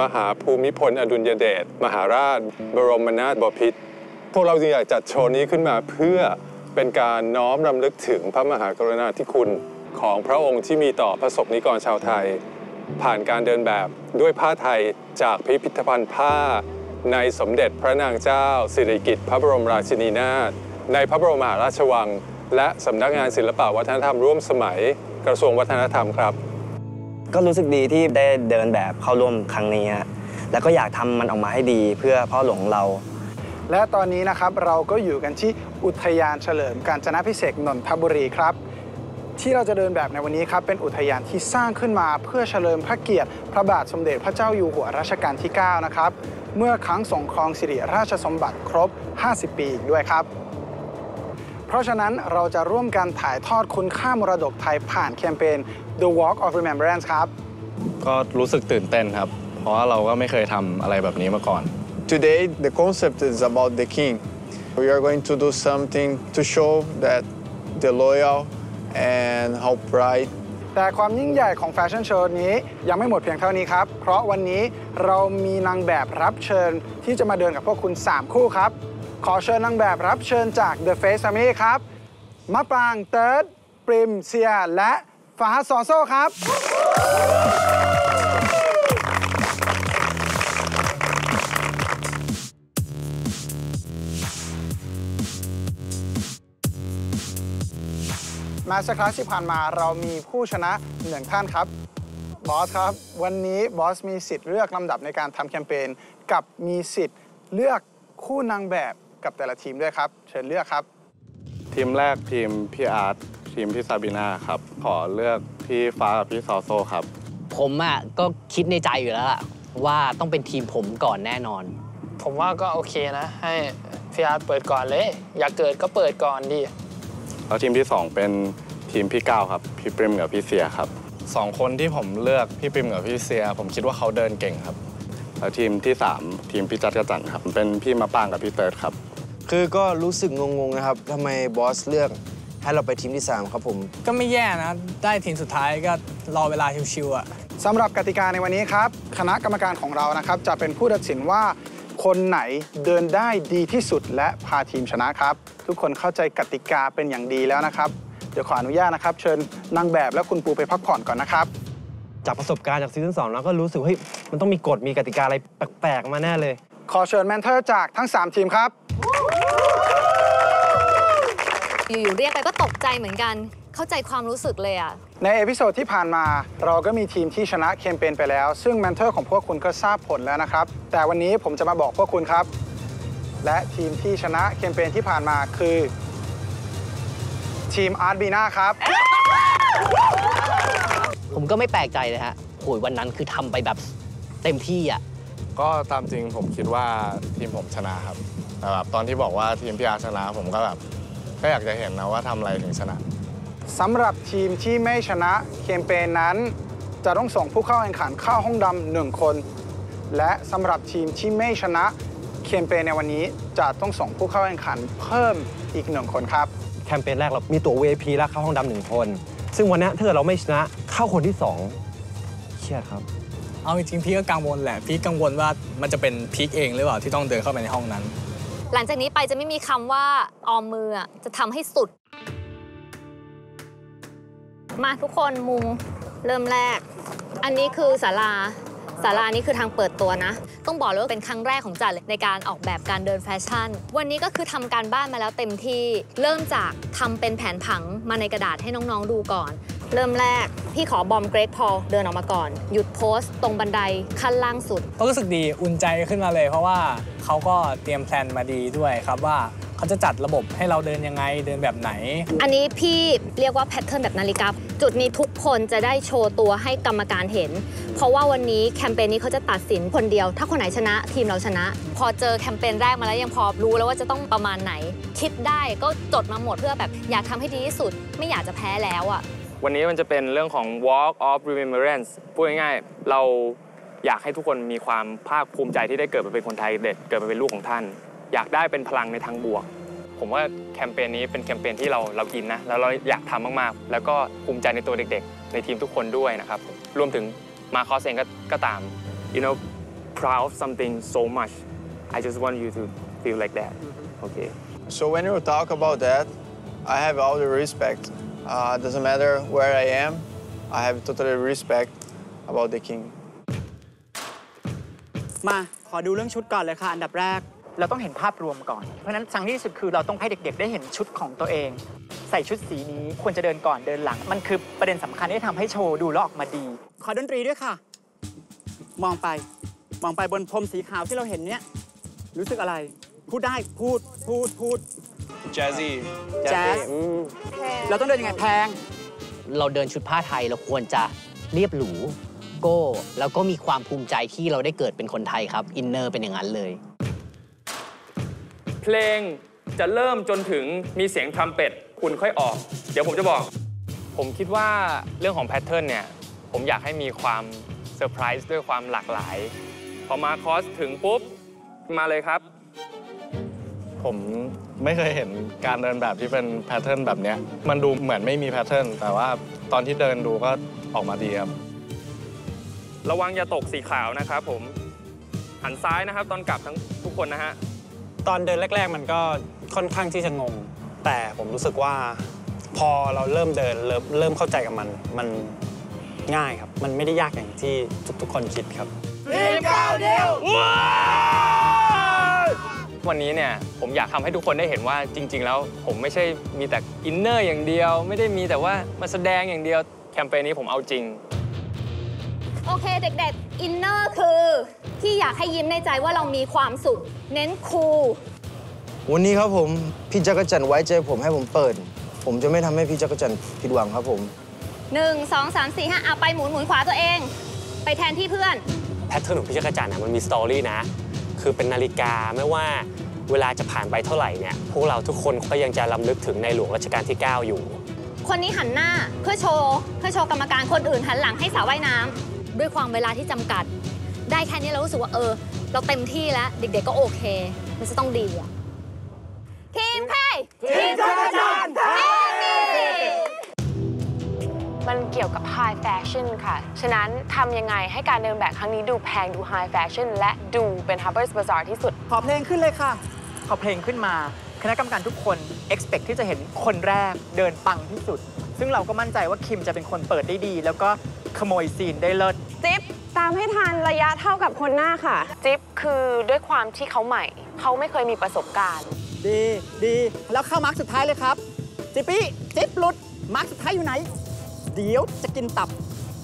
มหาภูมิพลอดุลยเดชมหาราชบรมนาถบพิตรพวกเราจึงอยากจัดโชว์นี้ขึ้นมาเพื่อเป็นการน้อมรำลึกถึงพระมหากรุณาธิคุณของพระองค์ที่มีต่อพระสงฆ์นิกรชาวไทยผ่านการเดินแบบด้วยผ้าไทยจากพิพิธภัณฑ์ผ้าในสมเด็จพระนางเจ้าสิริกิติ์พระบรมราชินีนาถในพระบรมมหาราชวังและสำนักงานศิลปวัฒนธรรมร่วมสมัยกระทรวงวัฒนธรรมครับก็รู้สึกดีที่ได้เดินแบบเข้าร่วมครั้งนี้แล้วก็อยากทำมันออกมาให้ดีเพื่อพ่อหลวงเราและตอนนี้นะครับเราก็อยู่กันที่อุทยานเฉลิมกาญจนาภิเษกนนทบุรีครับที่เราจะเดินแบบในวันนี้ครับเป็นอุทยานที่สร้างขึ้นมาเพื่อเฉลิมพระเกียรติพระบาทสมเด็จพระเจ้าอยู่หัวรัชกาลที่เก้านะครับเมื่อครั้งทรงครองสิริราชสมบัติครบห้าสิบปีอีกด้วยครับเพราะฉะนั้นเราจะร่วมกันถ่ายทอดคุณค่ามรดกไทยผ่านแคมเปญ The Walk of Remembrance ครับก็รู้สึกตื่นเต้นครับเพราะเราก็ไม่เคยทำอะไรแบบนี้มาก่อน Today the concept is about the king. We are going to do something to show that the loyal and how bright. แต่ความยิ่งใหญ่ของแฟชั่นโชว์นี้ยังไม่หมดเพียงเท่านี้ครับเพราะวันนี้เรามีนางแบบรับเชิญที่จะมาเดินกับพวกคุณสามคู่ครับขอเชิญนางแบบรับเชิญจาก The Face Men ครับมะปรางเติร์ดปริมเซียและฟ้าซอโซ่ครับ มาสเตอร์คลาสที่ผ่านมาเรามีผู้ชนะหนึ่งท่านครับบอสครับวันนี้บอสมีสิทธิ์เลือกลำดับในการทำแคมเปญกับมีสิทธิ์เลือกคู่นางแบบกับแต่ละทีมด้วยครับเชิญเลือกครับทีมแรกทีมพี่อาร์ตทีมพี่ซาบีน่าครับขอเลือกพี่ฟ้ากับพี่ซอโซครับผมอ่ะก็คิดในใจอยู่แล้วล่ะว่าต้องเป็นทีมผมก่อนแน่นอนผมว่าก็โอเคนะให้พี่อาร์ตเปิดก่อนเลยอยากเกิดก็เปิดก่อนดิแล้วทีมที่สองเป็นทีมพี่ก้าวครับพี่ปริมกับพี่เสียครับสองคนที่ผมเลือกพี่ปริมกับพี่เสียผมคิดว่าเขาเดินเก่งครับแล้วทีมที่สามทีมพี่จัดกระจันครับเป็นพี่มาป้างกับพี่เติร์ดครับคือก็รู้สึกงงๆนะครับทำไมบอสเลือกให้เราไปทีมที่สามครับผมก็ไม่แย่นะได้ทีมสุดท้ายก็รอเวลาชิวๆอ่ะสำหรับกติกาในวันนี้ครับคณะกรรมการของเรานะครับจะเป็นผู้ตัดสินว่าคนไหนเดินได้ดีที่สุดและพาทีมชนะครับทุกคนเข้าใจกติกาเป็นอย่างดีแล้วนะครับเดี๋ยวขออนุญาตนะครับเชิญนางแบบและคุณปูไปพักผ่อนก่อนนะครับจากประสบการณ์จากซีซั่นสองแล้วก็รู้สึกว่ามันต้องมีกฎมีกติกาอะไรแปลกๆมาแน่เลยขอเชิญเมนเทอร์จากทั้งสามทีมครับอยู่ๆเรียกไปก็ตกใจเหมือนกันเข้าใจความรู้สึกเลยอะในเอพิโซดที่ผ่านมาเราก็มีทีมที่ชนะแคมเปญไปแล้วซึ่งเมนเทอร์ของพวกคุณก็ทราบผลแล้วนะครับแต่วันนี้ผมจะมาบอกพวกคุณครับและทีมที่ชนะแคมเปญที่ผ่านมาคือทีมอาร์ตบีน่าครับผมก็ไม่แปลกใจเลยฮะโหยวันนั้นคือทำไปแบบเต็มที่อ่ะก็ตามจริงผมคิดว่าทีมผมชนะครับแต่แบบตอนที่บอกว่าทีมพี่อาร์ชนะผมก็แบบก็อยากจะเห็นนะว่าทำอะไรถึงชนะสำหรับทีมที่ไม่ชนะแคมเปญนั้นจะต้องส่งผู้เข้าแข่งขันเข้าห้องดำหนึ่งคนและสำหรับทีมที่ไม่ชนะแคมเปญในวันนี้จะต้องส่งผู้เข้าแข่งขันเพิ่มอีกหนึ่งคนครับแคมเปญแรกเรามีตัว วี ไอ พี และเข้าห้องดำหนึ่งคนซึ่งวันนี้ถ้าเกิดเราไม่ชนะเข้าคนที่สองเชี่ยครับเอาจริงๆพี่ก็กังวลแหละพี่กังวลว่ามันจะเป็นพีคเองหรือเปล่าที่ต้องเดินเข้าไปในห้องนั้นหลังจากนี้ไปจะไม่มีคำว่าออมมือจะทำให้สุดมาทุกคนมุมเริ่มแรกอันนี้คือศาลาศาลานี้คือทางเปิดตัวนะต้องบอกเลยว่าเป็นครั้งแรกของจัดในการออกแบบการเดินแฟชั่นวันนี้ก็คือทำการบ้านมาแล้วเต็มที่เริ่มจากทำเป็นแผนผังมาในกระดาษให้น้องๆดูก่อนเริ่มแรกพี่ขอบอมเกรกพอลเดินออกมาก่อนหยุดโพสตรงบันไดขั้นล่างสุดก็รู้สึกดีอุ่นใจขึ้นมาเลยเพราะว่าเขาก็เตรียมแพลนมาดีด้วยครับว่าเขาจะจัดระบบให้เราเดินยังไงเดินแบบไหนอันนี้พี่เรียกว่าแพทเทิร์นแบบนาฬิกาจุดนี้ทุกคนจะได้โชว์ตัวให้กรรมการเห็นเพราะว่าวันนี้แคมเปญนี้เขาจะตัดสินคนเดียวถ้าคนไหนชนะทีมเราชนะพอเจอแคมเปญแรกมาแล้วยังพอรู้แล้วว่าจะต้องประมาณไหนคิดได้ก็จดมาหมดเพื่อแบบอยากทำให้ดีที่สุดไม่อยากจะแพ้แล้วอ่ะวันนี้มันจะเป็นเรื่องของ walk of remembrance พูดง่ายๆเราอยากให้ทุกคนมีความภาคภูมิใจที่ได้เกิดมาเป็นคนไทยเด็ดเกิดมาเป็นลูกของท่านอยากได้เป็นพลังในทางบวกผมว่าแคมเปญนี้เป็นแคมเปญที่เราเราอินนะแล้วเราอยากทำมากๆแล้วก็ภูมิใจในตัวเด็กๆในทีมทุกคนด้วยนะครับรวมถึงมาคอสเองก็ตาม you know proud of something so much I just want you to feel like that okay so when you talk about that I have all the respect uh, doesn't matter where I am I have totally respect about the king มาขอดูเรื่องชุดก่อนเลยค่ะอันดับแรกเราต้องเห็นภาพรวมก่อนเพราะฉะนั้นสิ่งที่สุดคือเราต้องให้เด็กๆได้เห็นชุดของตัวเองใส่ชุดสีนี้ควรจะเดินก่อนเดินหลังมันคือประเด็นสำคัญที่ทำให้โชว์ดูแล้วออกมาดีขอดนตรีด้วยค่ะมองไปมองไปบนพรมสีขาวที่เราเห็นเนี้ยรู้สึกอะไรพูดได้พูดพูดพูดแจ๊สซี่แจ๊สเราต้องเดินยังไงแพงเราเดินชุดผ้าไทยเราควรจะเรียบหรูโก้แล้วก็มีความภูมิใจที่เราได้เกิดเป็นคนไทยครับอินเนอร์เป็นอย่างนั้นเลยเพลงจะเริ่มจนถึงมีเสียงทรัมเป็ตคุณค่อยออกเดี๋ยวผมจะบอกผมคิดว่าเรื่องของแพทเทิร์นเนี่ยผมอยากให้มีความเซอร์ไพรส์ด้วยความหลากหลายพอมาคอสถึงปุ๊บมาเลยครับผมไม่เคยเห็นการเดินแบบที่เป็นแพทเทิร์นแบบเนี้ยมันดูเหมือนไม่มีแพทเทิร์นแต่ว่าตอนที่เดินดูก็ออกมาดีครับระวังอย่าตกสีขาวนะครับผมหันซ้ายนะครับตอนกลับทั้งทุกคนนะฮะตอนเดินแรกๆมันก็ค่อนข้างที่จะงงแต่ผมรู้สึกว่าพอเราเริ่มเดินเริ่มเริ่มเข้าใจกับมันมันง่ายครับมันไม่ได้ยากอย่างที่ทุกๆคนคิดครับรีบก้าวเดียว วันนี้เนี่ยผมอยากทำให้ทุกคนได้เห็นว่าจริงๆแล้วผมไม่ใช่มีแต่อินเนอร์อย่างเดียวไม่ได้มีแต่ว่ามาแสดงอย่างเดียวแคมเปญนี้ผมเอาจริงโอเคเด็กๆอินเนอร์คือที่อยากให้ยิ้มในใจว่าเรามีความสุขเน้นคูลวันนี้ครับผมพี่จักรจันทร์ไว้ใจผมให้ผมเปิดผมจะไม่ทำให้พี่จักรจันทร์ผิดหวังครับผมหนึ่ง สอง สาม สี่ ห้าเอาไปหมุนหมุนขวาตัวเองไปแทนที่เพื่อนแพทเทิร์นของพี่จักรจันทร์นะมันมีสตอรี่นะคือเป็นนาฬิกาไม่ว่าเวลาจะผ่านไปเท่าไหร่เนี่ยพวกเราทุกคนก็ยังจะรำลึกถึงในหลวงรัชกาลที่เก้าอยู่คนนี้หันหน้าเพื่อโชว์เพื่อโชว์กรรมการคนอื่นหันหลังให้สาวว่ายน้ำด้วยความเวลาที่จำกัดได้แค่นี้เรารู้สึกว่าเออเราเต็มที่แล้วเด็กๆก็โอเคมันจะต้องดีอะทีมใครทีมจักรจันทร์มันเกี่ยวกับไฮแฟชั่นค่ะฉะนั้นทำยังไงให้การเดินแบบครั้งนี้ดูแพงดูไฮแฟชั่นและดูเป็น Harper's Bazaar ที่สุดขอเพลงขึ้นเลยค่ะขอเพลงขึ้นมาคณะกรรมการทุกคน expect ที่จะเห็นคนแรกเดินปังที่สุดซึ่งเราก็มั่นใจว่าคิมจะเป็นคนเปิดได้ดีแล้วก็ขโมยซีนได้เลิศจิ๊บตามให้ทันระยะเท่ากับคนหน้าค่ะจิ๊บคือด้วยความที่เขาใหม่เขาไม่เคยมีประสบการณ์ดีดีแล้วเข้ามาร์คสุดท้ายเลยครับจิ๊บปี้จิ๊บหลุดมาร์คสุดท้ายอยู่ไหนเดี๋ยวจะกินตับ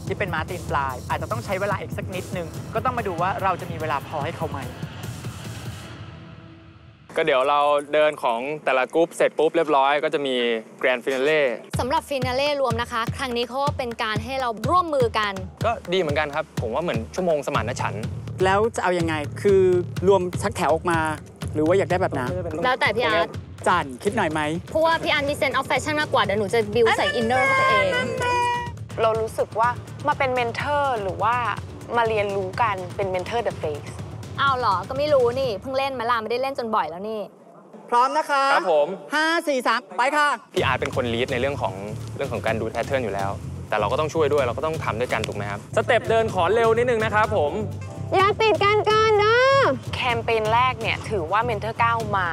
ที่เป็นม้าตีนปลายอาจจะต้องใช้เวลาอีกสักนิดนึงก็ต้องมาดูว่าเราจะมีเวลาพอให้เขาไหมก็เดี๋ยวเราเดินของแต่ละกรุ๊ปเสร็จปุ๊บเรียบร้อยก็จะมีแกรนด์ฟินาเล่สำหรับฟินาเล่รวมนะคะครั้งนี้เขาเป็นการให้เราร่วมมือกันก็ดีเหมือนกันครับผมว่าเหมือนชั่วโมงสมานฉันท์แล้วจะเอายังไงคือรวมชักแถวออกมาหรือว่าอยากได้แบบนั้นแล้วแต่พี่อาร์ตจันคิดหน่อยไหมเพราะว่าพี่อาร์ตมีเซนส์ออฟแฟชั่นมากกว่าเดี๋ยวหนูจะบิวใส่อินเนอร์ตัวเองเรารู้สึกว่ามาเป็นเมนเทอร์หรือว่ามาเรียนรู้กันเป็นเมนเทอร์ The Face อ้าวเหรอก็ไม่รู้นี่เพิ่งเล่นมาลาไม่ได้เล่นจนบ่อยแล้วนี่พร้อมนะคะครับผมห้า สี่ สามไปค่ะพี่อาร์ตเป็นคนลีดในเรื่องของเรื่องของการดูแพทเทิร์นอยู่แล้วแต่เราก็ต้องช่วยด้วยเราก็ต้องทำด้วยกันถูกไหมครับสเต็ปเดินขอเร็วนิดนึงนะครับผมอย่าติดกันเกินนะแคมเปญแรกเนี่ยถือว่าเมนเทอร์เก้ามา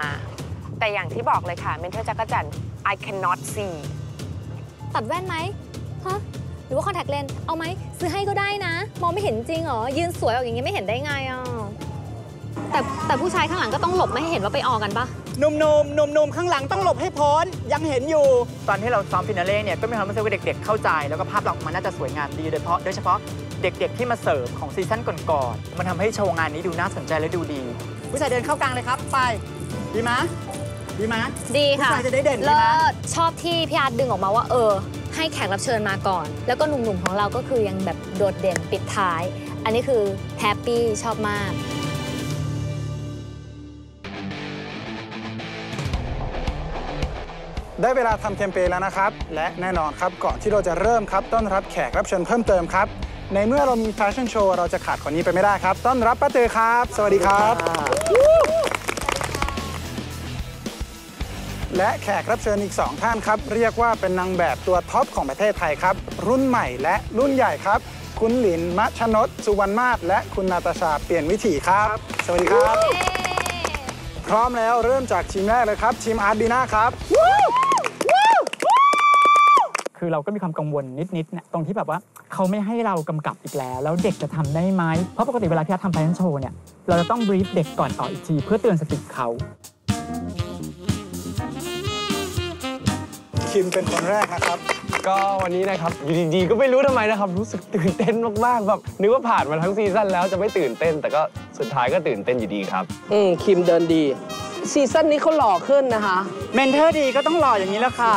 แต่อย่างที่บอกเลยค่ะเมนเทอร์จักรจันทร์ I cannot see ตัดแว่นไหมฮะหรือว่าคอนแทคเลนส์เอาไหมซื้อให้ก็ได้นะมองไม่เห็นจริงเหรอยืนสวยออกอย่างงี้ไม่เห็นได้ไงอ่ะแต่แต่ผู้ชายข้างหลังก็ต้องหลบไม่ให้เห็นว่าไปออกกันปะนมนมนมนมข้างหลังต้องหลบให้พ้นยังเห็นอยู่ตอนที่เราซ้อมฟินาเล่เนี่ยก็มีความรู้สึกว่าเด็กๆเข้าใจแล้วก็ภาพหลักมันน่าจะสวยงามดีโดยเฉพาะโดยเฉพาะเด็กๆที่มาเสิร์ฟของซีซั่นก่อนๆมันทำให้โชว์งานนี้ดูน่าสนใจและดูดีผู้ชายเดินเข้ากลางเลยครับไปดีไหมดีไหมดีค่ะผู้ชายจะได้เด่นดีไหมชอบที่พี่อาร์ตดึงออกมาว่าเออให้แขกรับเชิญมาก่อนแล้วก็หนุ่มๆของเราก็คือยังแบบโดดเด่นปิดท้ายอันนี้คือแฮปปี้ชอบมากได้เวลาทำแคมเปญแล้วนะครับและแน่นอนครับก่อนที่เราจะเริ่มครับต้อนรับแขกรับเชิญเพิ่มเติมครับในเมื่อเรามีแฟชั่นโชว์เราจะขาดคนนี้ไปไม่ได้ครับต้อนรับป้าเตยครับสวัสดีครับและแขกรับเชิญอีกสองท่านครับเรียกว่าเป็นนางแบบตัวท็อปของประเทศไทยครับรุ่นใหม่และรุ่นใหญ่ครับคุณหลินมะชนดสุวรรณมาศและคุณนาตาชาเปลี่ยนวิถีครับสวัสดีครับพร้อมแล้วเริ่มจากทีมแรกเลยครับทีมอาร์ตดีน่าครับคือเราก็มีความกังวลนิดๆเนี่ยตรงที่แบบว่าเขาไม่ให้เรากำกับอีกแล้วแล้วเด็กจะทำได้ไหมเพราะปกติเวลาที่เราทำแฟชั่นโชว์เนี่ยเราจะต้องบรีฟเด็กก่อนต่ออีกทีเพื่อเตือนสติเขาคิมเป็นคนแรกนะครับก็วันนี้นะครับอยู่ดีๆก็ไม่รู้ทำไมนะครับรู้สึกตื่นเต้นมากๆแบบนึกว่าผ่านมาทั้งซีซั่นแล้วจะไม่ตื่นเต้นแต่ก็สุดท้ายก็ตื่นเต้นอยู่ดีครับอืมคิมเดินดีซีซั่นนี้เขาหล่อขึ้นนะคะเมนเทอร์ดีก็ต้องหล่ออย่างนี้แล้วค่ะ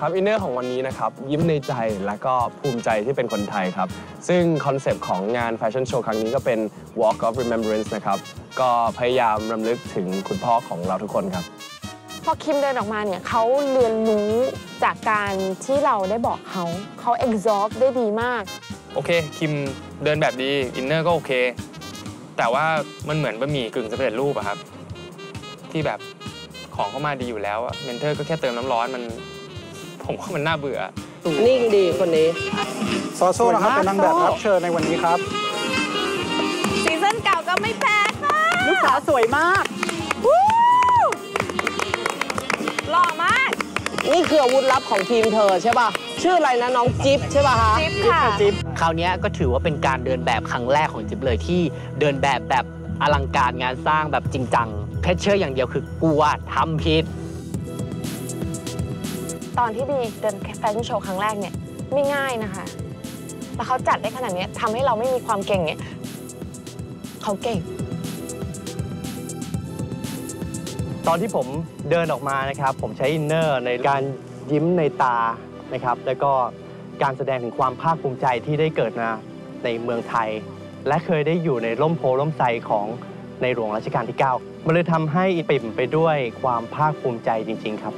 ครับอินเนอร์ของวันนี้นะครับยิ้มในใจและก็ภูมิใจที่เป็นคนไทยครับซึ่งคอนเซปต์ของงานแฟชั่นโชว์ครั้งนี้ก็เป็น Walk of Remembrance นะครับก็พยายามรำลึกถึงคุณพ่อของเราทุกคนครับพอคิมเดินออกมาเนี่ยเขาเรียนรู้จากการที่เราได้บอกเขาเขา absorb ได้ดีมากโอเคคิมเดินแบบดีอินเนอร์ก็โอเคแต่ว่ามันเหมือนบะหมี่กึ่งสำเร็จรูปอะครับที่แบบของเข้ามาดีอยู่แล้วเมนเทอร์ก็แค่เติมน้ำร้อนมันผมว่ามันน่าเบื่อนิ่งดีคนนี้ซอโซ่นะครับเป็นนางแบบรับเชิญในวันนี้ครับซีซั่นเก่าก็ไม่แพ้ค่ะลูกสาวสวยมากหล่อมากนี่คืออาวุธลับของทีมเธอใช่ป่ะชื่ออะไรนะน้องจิ๊บใช่ป่ะคะจิ๊บค่ะจิ๊บคราวนี้ก็ถือว่าเป็นการเดินแบบครั้งแรกของจิ๊บเลยที่เดินแบบแบบอลังการงานสร้างแบบจริงจัง เพชเชอร์อย่างเดียวคือกลัวทำผิดตอนที่บีเดินแฟชั่นโชว์ครั้งแรกเนี่ยไม่ง่ายนะคะแล้วเขาจัดได้ขนาดนี้ทำให้เราไม่มีความเก่งเนี่ยเขาเก่งตอนที่ผมเดินออกมานะครับผมใช้อินเนอร์ในการยิ้มในตานะครับแล้วก็การแสดงถึงความภาคภูมิใจที่ได้เกิดมาในเมืองไทยและเคยได้อยู่ในร่มโพล่มไทรของในหลวงรัชกาลที่เก้ามันเลยทำให้เปี่ยมไปด้วยความภาคภูมิใจจริงๆครับ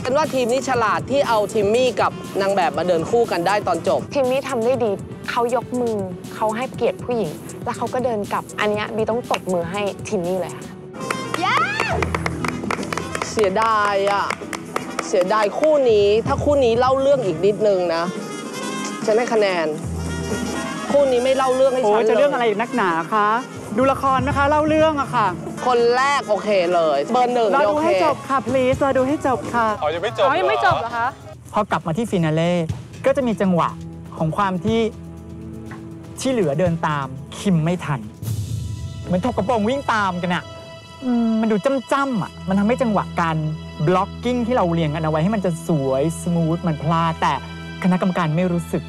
เป็นว่าทีมนี้ฉลาดที่เอาทิมมี่กับนางแบบมาเดินคู่กันได้ตอนจบทิมมี่ทำได้ดีเขายกมือเขาให้เกียรติผู้หญิงแล้วเขาก็เดินกลับอันนี้บีต้องตบมือให้ทิมมี่เลยค่ะเสียดายอะเสียดายคู่นี้ถ้าคู่นี้เล่าเรื่องอีกนิดนึงนะฉันให้คะแนนคู่นี้ไม่เล่าเรื่องให้ฉันเลยจะเรื่องอะไรนักหนาคะดูละครนะคะเล่าเรื่องอะค่ะคนแรกโอเคเลยเบอร์หนึ่งเราดูให้จบค่ะ please เราดูให้จบค่ะอ๋อยังไม่จบอ๋อยังไม่จบเหรอคะพอกลับมาที่ฟินาเล่ก็จะมีจังหวะของความที่ที่เหลือเดินตามคิมไม่ทันเหมือนถกกระโปรงวิ่งตามกันอะมันดูจ้ำๆอ่ะมันทำให้จังหวะการบล็อกกิ้งที่เราเรียงกันเอาไว้ให้มันจะสวยสมูทมันพลาดแต่คณะกรรมการไม่รู้สึก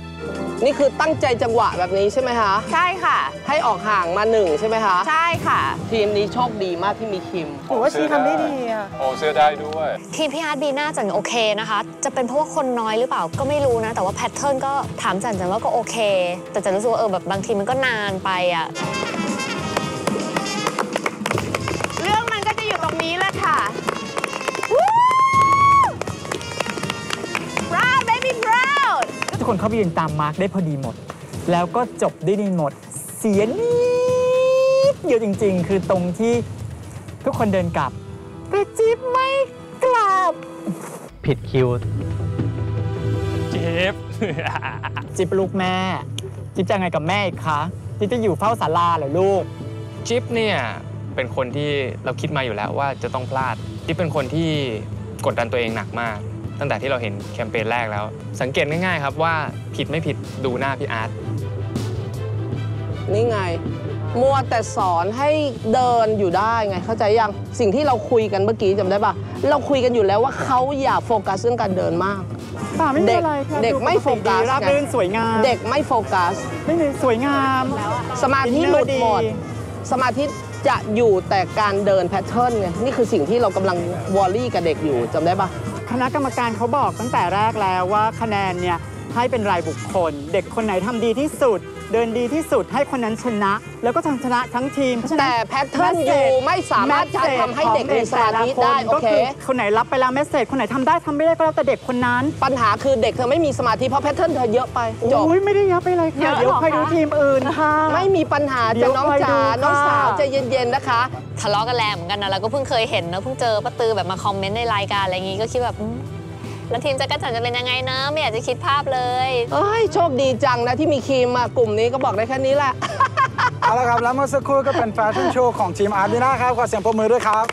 นี่คือตั้งใจจังหวะแบบนี้ใช่ไหมคะใช่ค่ะให้ออกห่างมาหนึ่งใช่ไหมคะใช่ค่ะทีมนี้โชคดีมากที่มีคิมโอ้ว่าชีทำได้ดีอะโอ้เสื้อได้ด้วยทีมพี่อาร์ตบีน่าจันโอเคนะคะจะเป็นเพราะว่าคนน้อยหรือเปล่าก็ไม่รู้นะแต่ว่าแพทเทิร์นก็ถามจันจันว่าก็โอเคแต่จันรู้สึกว่าเออแบบบางทีมันก็นานไปอะทุกคนเขาไปยืนตามมาร์กได้พอดีหมดแล้วก็จบได้ดีหมดเสียนิดเดียวจริงๆคือตรงที่ทุกคนเดินกลับแต่จิ๊บไม่กลับผิดคิวจิ๊บจิ๊บลูกแม่จิ๊บจะไงกับแม่อีกคะจิ๊บจะอยู่เฝ้าศาลาเหรอลูกจิ๊บเนี่ยเป็นคนที่เราคิดมาอยู่แล้วว่าจะต้องพลาดจิ๊บเป็นคนที่กดดันตัวเองหนักมากตั้งแต่ที่เราเห็นแคมเปญแรกแล้วสังเกตง่ายๆครับว่าผิดไม่ผิดดูหน้าพี่อาร์ตนี่ไงมัวแต่สอนให้เดินอยู่ได้ไงเข้าใจยังสิ่งที่เราคุยกันเมื่อกี้จำได้ปะเราคุยกันอยู่แล้วว่าเขาอย่าโฟกัสเรื่องการเดินมากเด็กเด็กไม่โฟกัสราบรื่นสวยงามเด็กไม่โฟกัสไม่เลยสวยงามสมาธิหลุดหมดสมาธิจะอยู่แต่การเดินแพทเทิร์นไงนี่คือสิ่งที่เรากำลังวอร์รี่กับเด็กอยู่จำได้ปะคณะกรรมการเขาบอกตั้งแต่แรกแล้วว่าคะแนนเนี่ยให้เป็นรายบุคคลเด็กคนไหนทำดีที่สุดเดินดีที่สุดให้คนนั้นชนะแล้วก็ทั้งชนะทั้งทีมแต่แพทเทิร์นอยู่ไม่สามารถทำให้เด็กมีสมาธิได้โอเคคนไหนรับไปแล้วเมสเซจคนไหนทำได้ทำไม่ได้ก็แล้วแต่เด็กคนนั้นปัญหาคือเด็กเธอไม่มีสมาธิเพราะแพทเทิร์นเธอเยอะไปจบไม่ได้เยอะไปเลยค่ะเดี๋ยวใครดูทีมอื่นค่ะไม่มีปัญหาจะน้องจ๋าน้องสาวใจเย็นๆนะคะทะเลาะกันแรงเหมือนกันนะเราก็เพิ่งเคยเห็นนะเพิ่งเจอป้าตือแบบมาคอมเมนต์ในรายการอะไรอย่างงี้ก็คิดแบบแล้วทีมจักรจันทร์จะเป็นยังไงนะไม่อยากจะคิดภาพเลยเอ้ยโชคดีจังนะที่มีครีมมากลุ่มนี้ก็บอกได้แค่นี้แหละเอาละครับแล้วเมื่อสักครู่ก็เป็นแฟชั่นโชว์ของทีมอาร์ตบีน่าครับขอเสียงปรบมือด้วยครับ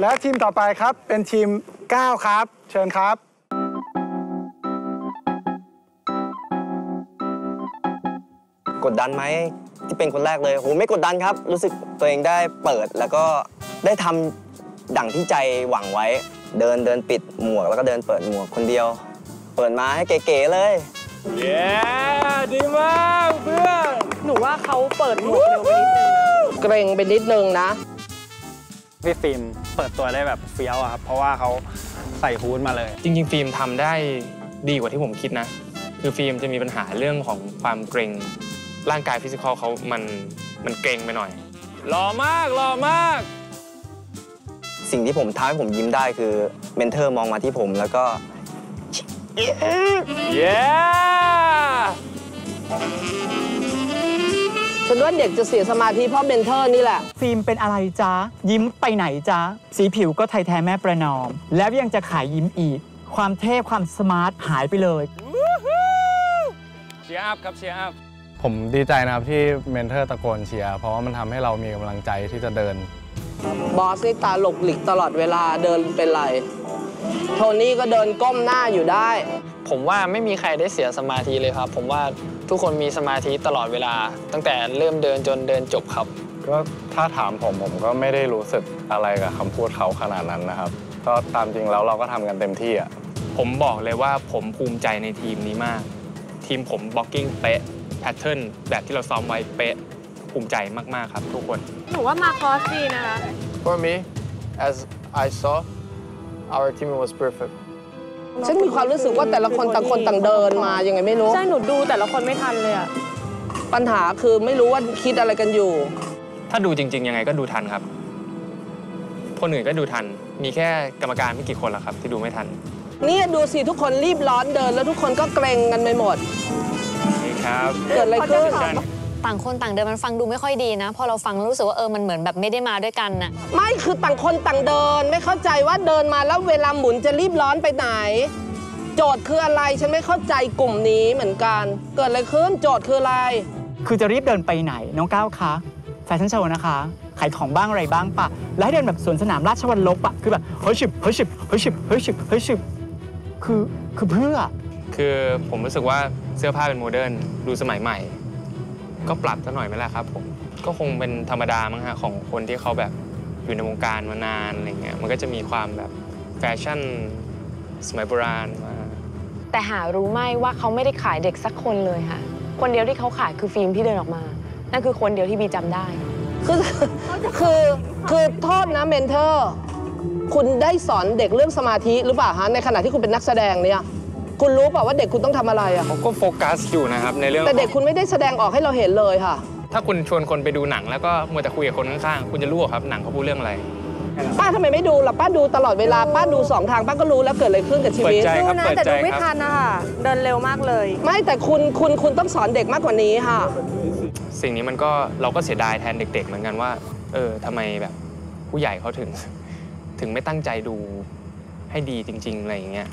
และทีมต่อไปครับเป็นทีมเก้าครับเชิญครับกดดันไหมที่เป็นคนแรกเลยโหไม่กดดันครับรู้สึกตัวเองได้เปิดแล้วก็ได้ทำดั่งที่ใจหวังไว้เดินเดินปิดหมวกแล้วก็เดินเปิดหมวกคนเดียวเปิดมาให้เก๋ๆเลยเย้ดีมากเพื่อนหนูว่าเขาเปิดหมวกเร็วไปนิดนึงเกรงไปนิดนึงนะพี่ฟิล์มเปิดตัวได้แบบเฟี้ยวอะครับเพราะว่าเขาใส่ฮู้ดมาเลยจริงๆฟิล์มทำได้ดีกว่าที่ผมคิดนะคือฟิล์มจะมีปัญหาเรื่องของความเกรงร่างกายฟิสิกอลเขามันมันเกรงไปหน่อยหล่อมากหล่อมากสิ่งที่ผมท้าให้ผมยิ้มได้คือเมนเทอร์มองมาที่ผมแล้วก็เย้ฉันว่าเด็กจะเสียสมาธิเพราะเมนเทอร์นี่แหละฟิล์มเป็นอะไรจ๊ะยิ้มไปไหนจ๊ะสีผิวก็ไทยแท้แม่ประนอมแล้วยังจะขายยิ้มอีกความเท่ความสมาร์ทหายไปเลยเชียร์อัพครับเชียร์อัพผมดีใจนะครับที่เมนเทอร์ตะโกนเชียร์เพราะว่ามันทำให้เรามีกำลังใจที่จะเดินบอสนี่ตาหลบหลีกตลอดเวลาเดินเป็นไร โทนี่ก็เดินก้มหน้าอยู่ได้ผมว่าไม่มีใครได้เสียสมาธิเลยครับผมว่าทุกคนมีสมาธิตลอดเวลาตั้งแต่เริ่มเดินจนเดินจบครับก็ถ้าถามผมผมก็ไม่ได้รู้สึกอะไรกับคำพูดเขาขนาดนั้นนะครับก็ตามจริงแล้วเราก็ทำกันเต็มที่อ่ะผมบอกเลยว่าผมภูมิใจในทีมนี้มากทีมผมบล็อกกิ้งเป๊ะแพทเทิร์นแบบที่เราซ้อมไว้เป๊ะภูมิใจมากๆครับทุกคนหนูว่ามาคอสดีนะคะ For me as I saw our team was perfect ฉันมีความรู้สึกว่าแต่ละคนต่างคนต่างเดินมายังไงไม่รู้ใช่หนูดูแต่ละคนไม่ทันเลยอะปัญหาคือไม่รู้ว่าคิดอะไรกันอยู่ถ้าดูจริงๆยังไงก็ดูทันครับคนอื่นก็ดูทันมีแค่กรรมการไม่กี่คนละครับที่ดูไม่ทันนี่ดูสิทุกคนรีบร้อนเดินแล้วทุกคนก็เกรงกันไปหมดนี่ครับเกิดอะไรขึ้นต่างคนต่างเดินมันฟังดูไม่ค่อยดีนะพอเราฟังรู้สึกว่าเออมันเหมือนแบบไม่ได้มาด้วยกันน่ะไม่คือต่างคนต่างเดินไม่เข้าใจว่าเดินมาแล้วเวลาหมุนจะรีบร้อนไปไหนโจทย์คืออะไรฉันไม่เข้าใจกลุ่มนี้เหมือนกันเกิดอะไรขึ้นโจทย์คืออะไรคือจะรีบเดินไปไหนน้องก้าวคะแฟชั่นโชว์นะคะขายของบ้างอะไรบ้างปะแล้วให้เดินแบบสวนสนามราชวัลลบปะคือแบบเฮ้ยชิบเฮ้ยชิบเฮ้ยชิบเฮ้ยชิบเฮ้ยชิบคือคือเพื่อคือผมรู้สึกว่าเสื้อผ้าเป็นโมเดิร์นดูสมัยใหม่ก็ปรับซะหน่อยไหมล่ะครับผมก็คงเป็นธรรมดามั้งฮะของคนที่เขาแบบอยู่ในวงการมานานอะไรเงี้ยมันก็จะมีความแบบแฟชั่นสมัยโบราณมาแต่หารู้ไหมว่าเขาไม่ได้ขายเด็กสักคนเลยค่ะคนเดียวที่เขาขายคือฟิล์มที่เดินออกมานั่นคือคนเดียวที่บีจำได้คือคือคือโทษนะเมนเทอร์คุณได้สอนเด็กเรื่องสมาธิหรือเปล่าฮะในขณะที่คุณเป็นนักแสดงเนี่ยคุณรู้เปล่าว่าเด็กคุณต้องทำอะไรอ่ะก็โฟกัสอยู่นะครับในเรื่องแต่เด็กคุณไม่ได้แสดงออกให้เราเห็นเลยค่ะถ้าคุณชวนคนไปดูหนังแล้วก็มัวแต่คุยกับคนข้างๆคุณจะรู้ครับหนังเขาพูดเรื่องอะไรป้าทำไมไม่ดูล่ะป้าดูตลอดเวลาป้าดูสองทางป้าก็รู้แล้วเกิดอะไรขึ้นกับชีวิตดูนะแต่ดูไม่ทันนะคะเดินเร็วมากเลยไม่แต่คุณคุณคุณต้องสอนเด็กมากกว่านี้ค่ะสิ่งนี้มันก็เราก็เสียดายแทนเด็กๆเหมือนกันว่าเออทำไมแบบผู้ใหญ่เขาถึงถึงไม่ตั้งใจดูให้ดีจริงๆอะไรอย่างเงี้ย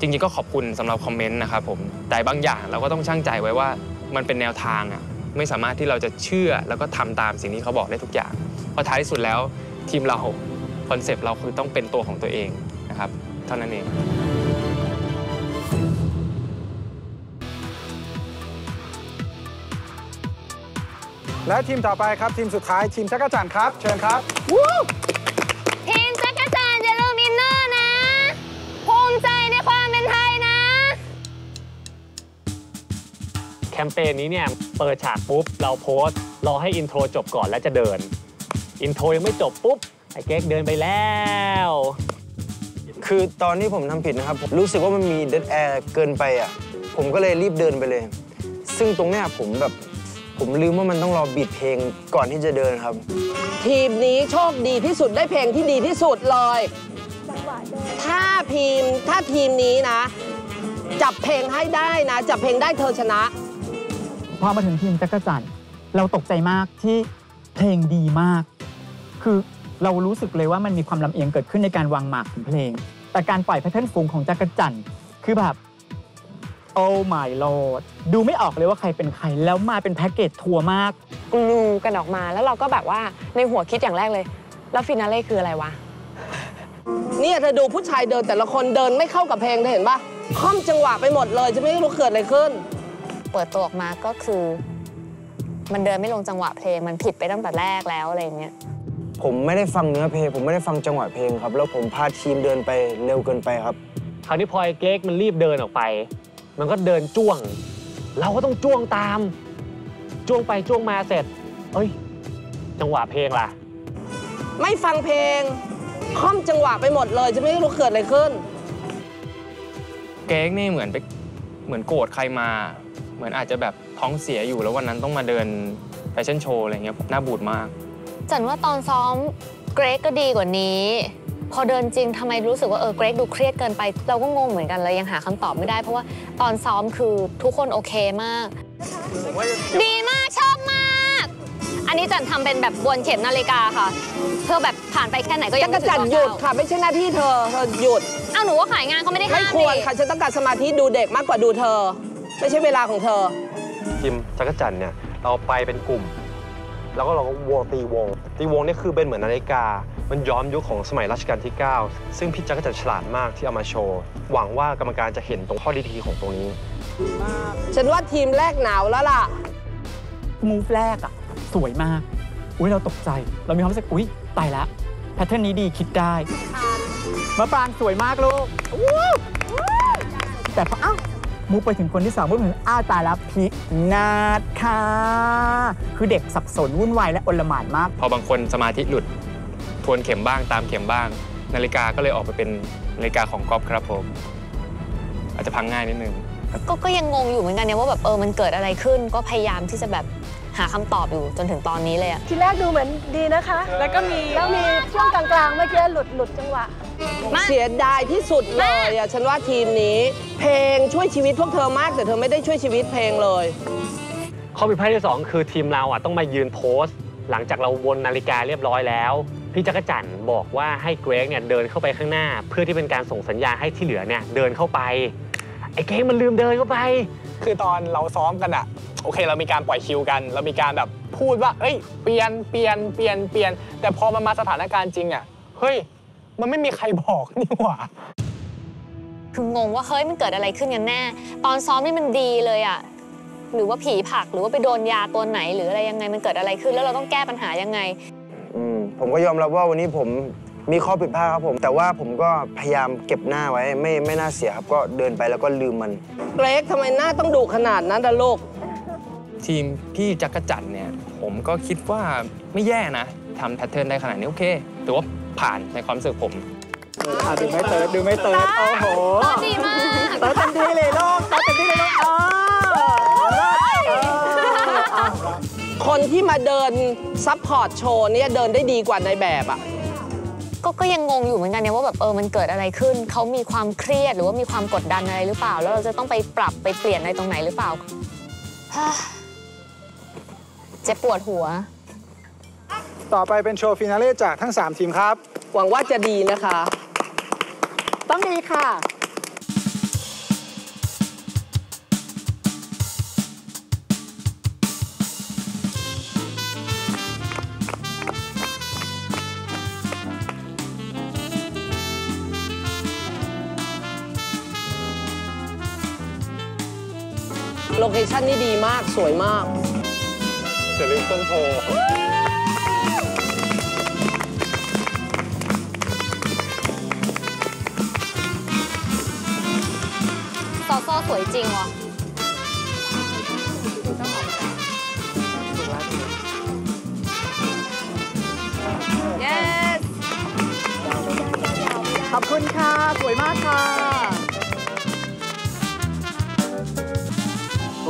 จริงๆก็ขอบคุณสำหรับคอมเมนต์นะครับผมแต่บางอย่างเราก็ต้องชั่งใจไว้ว่ามันเป็นแนวทางอ่ะไม่สามารถที่เราจะเชื่อแล้วก็ทำตามสิ่งที่เขาบอกได้ทุกอย่างเพราะท้ายที่สุดแล้วทีมเราคอนเซปต์เราคือต้องเป็นตัวของตัวเองนะครับเท่านั้นเองและทีมต่อไปครับทีมสุดท้ายทีมจักรจันทร์ครับเชิญครับทีมจักรจันทร์อย่าลืมอินเนอร์นะภูมิใจในความเป็นไทยนะแคมเปญนี้เนี่ยเปิดฉากปุ๊บเราโพสต์รอให้อินโทรจบก่อนแล้วจะเดินอินโทรยังไม่จบปุ๊บไอ้เก๊กเดินไปแล้วคือตอนที่ผมทำผิดนะครับผมรู้สึกว่ามันมีเดดแอร์เกินไปอ่ะผมก็เลยรีบเดินไปเลยซึ่งตรงเนี้ยผมแบบผมลืมว่ามันต้องรอบีทเพลงก่อนที่จะเดินครับทีมนี้โชคดีที่สุดได้เพลงที่ดีที่สุดเลยถ้าทีมถ้าทีมนี้นะจับเพลงให้ได้นะจับเพลงได้เธอชนะพอมาถึงทีมจักรจันทร์เราตกใจมากที่เพลงดีมากคือเรารู้สึกเลยว่ามันมีความลำเอียงเกิดขึ้นในการวางหมากของเพลงแต่การปล่อยแพทเทิร์นฟุ้งของจักรจันทร์คือแบบโอ้ my lord ดูไม่ออกเลยว่าใครเป็นใครแล้วมาเป็นแพ็กเกจทัวร์มากกลูกันออกมาแล้วเราก็แบบว่าในหัวคิดอย่างแรกเลยแล้วฟินาเล่คืออะไรวะเนี่ยเธอดูผู้ชายเดินแต่ละคนเดินไม่เข้ากับเพลงเธอเห็นปะค่อมจังหวะไปหมดเลยจะไม่รู้เกิดอะไรขึ้นเปิดตัวออกมาก็คือมันเดินไม่ลงจังหวะเพลงมันผิดไปตั้งแต่แรกแล้วอะไรอย่างเงี้ยผมไม่ได้ฟังเนื้อเพลงผมไม่ได้ฟังจังหวะเพลงครับแล้วผมพาทีมเดินไปเร็วเกินไปครับคราวนี้พอไอ้เก๊กมันรีบเดินออกไปมันก็เดินจ้วงเราก็ต้องจ้วงตามจ้วงไปจ้วงมาเสร็จเอ้ยจังหวะเพลงล่ะไม่ฟังเพลงค่อมจังหวะไปหมดเลยจะไม่รู้เกิดอะไรขึ้นเก๊กนี่เหมือนไปเหมือนโกรธใครมาเหมือนอาจจะแบบท้องเสียอยู่แล้ววันนั้นต้องมาเดินแฟชั่นโชว์อะไรเงี้ยหน้าบูดมากจันว่าตอนซ้อมเกรกก็ดีกว่านี้พอเดินจริงทำไมรู้สึกว่าเออเกรกดูเครียดเกินไปเราก็งงเหมือนกันเลยยังหาคำตอบไม่ได้เพราะว่าตอนซ้อมคือทุกคนโอเคมากดีมากชอบมากอันนี้จันทำเป็นแบบบนเข็มนาฬิกาค่ะเพื่อแบบผ่านไปแค่ไหนก็ยังจันหยุดค่ะไม่ใช่หน้าที่เธอเธอหยุดอ้าวหนูว่าขายงานก็ไม่ได้ไม่ควรค่ะฉันต้องการสมาธิดูเด็กมากกว่าดูเธอไม่ใช่เวลาของเธอทีมจักรจันเนี่ยเราไปเป็นกลุ่มแล้วก็เราก็วงตีวงตีวงนี่คือเป็นเหมือนนาฬิกา มันย้อนยุคของสมัยรัชกาลที่เก้าซึ่งพี่จักรจันทร์ฉลาดมากที่เอามาโชว์หวังว่ากรรมการจะเห็นตรงข้อดีของตรงนี้ฉันว่าทีมแรกหนาวแล้วล่ะมูฟแรกอะสวยมากอุ้ยเราตกใจเรามีความรู้สึกอุ้ยตายแล้วแพทเทิร์นนี้ดีคิดได้มะปรางสวยมากลูกแต่พอเอ้ามูฟไปถึงคนที่สามเมื่อถึงอ้าวตายแล้วพินาศค่ะคือเด็กสับสนวุ่นวายและอลหม่านมากพอบางคนสมาธิหลุดทวนเข็มบ้างตามเข็มบ้างนาฬิกาก็เลยออกไปเป็นนาฬิกาของก๊อฟครับผมอาจจะพังง่ายนิดนึงก็ก็ยังงงอยู่เหมือนกันเนี่ยว่าแบบเออมันเกิดอะไรขึ้นก็พยายามที่จะแบบหาคำตอบอยู่จนถึงตอนนี้เลยอะทีแรกดูเหมือนดีนะคะแล้วก็มีแล้วมีช่วงกลางๆเมื่อกี้หลุดหลุดจังหวะเสียดายที่สุดเลยอะฉันว่าทีมนี้เพลงช่วยชีวิตพวกเธอมากแต่เธอไม่ได้ช่วยชีวิตเพลงเลยข้อผิดพลาดที่สองคือทีมเราอะต้องมายืนโพสหลังจากเราวนนาฬิกาเรียบร้อยแล้วพี่จักรจันทร์บอกว่าให้เกรกเนี่ยเดินเข้าไปข้างหน้าเพื่อที่เป็นการส่งสัญญาณให้ที่เหลือเนี่ยเดินเข้าไปไอ้เค้กมันลืมเดินเข้าไปคือตอนเราซ้อมกันอะโอเคเรามีการปล่อยคิวกันเรามีการแบบพูดว่าเฮ้ยเปลี่ยนเปลี่ยนเปลี่ยนเปลี่ยนแต่พอมันมาสถานการณ์จริงอะเฮ้ยมันไม่มีใครบอกนี่หว่าคืองงว่าเฮ้ยมันเกิดอะไรขึ้นกันแน่ตอนซ้อมนี่มันดีเลยอะหรือว่าผีผักหรือว่าไปโดนยาตัวไหนหรืออะไรยังไงมันเกิดอะไรขึ้นแล้วเราต้องแก้ปัญหายังไงอืมผมก็ยอมรับว่าวันนี้ผมมีข้อผิดพลาดครับผมแต่ว่าผมก็พยายามเก็บหน้าไว้ไม่ไม่น่าเสียครับก็เดินไปแล้วก็ลืมมันเกรกทำไมหน้าต้องดุขนาดนั้นล่ะลูกทีมพี่จักรจันทร์เนี่ยผมก็คิดว่าไม่แย่นะทำแพทเทิร์นได้ขนาดนี้โอเคถือว่าผ่านในความรู้สึกผมดูไม่เติร์ดดูไม่เติร์ดโอ้โหดีมากเติร์ดเต็มที่เลยลูกเติร์ดเต็มที่เลยลูกคนที่มาเดินซัพพอร์ตโชว์เนี่ยเดินได้ดีกว่าในแบบอ่ะก็ก็ยังงงอยู่เหมือนกันเนี่ยว่าแบบเออมันเกิดอะไรขึ้นเขามีความเครียดหรือว่ามีความกดดันอะไรหรือเปล่าแล้วเราจะต้องไปปรับไปเปลี่ยนอะไรตรงไหนหรือเปล่าเจ็บปวดหัวต่อไปเป็นโชว์ฟินาเล่จากทั้งสามทีมครับหวังว่าจะดีนะคะต้องดีค่ะโลเคชั่นนี่ดีมากสวยมากจะลืมต้นโพซอซอสวยจริงว่ะเยสขอบคุณค่ะสวยมากค่ะ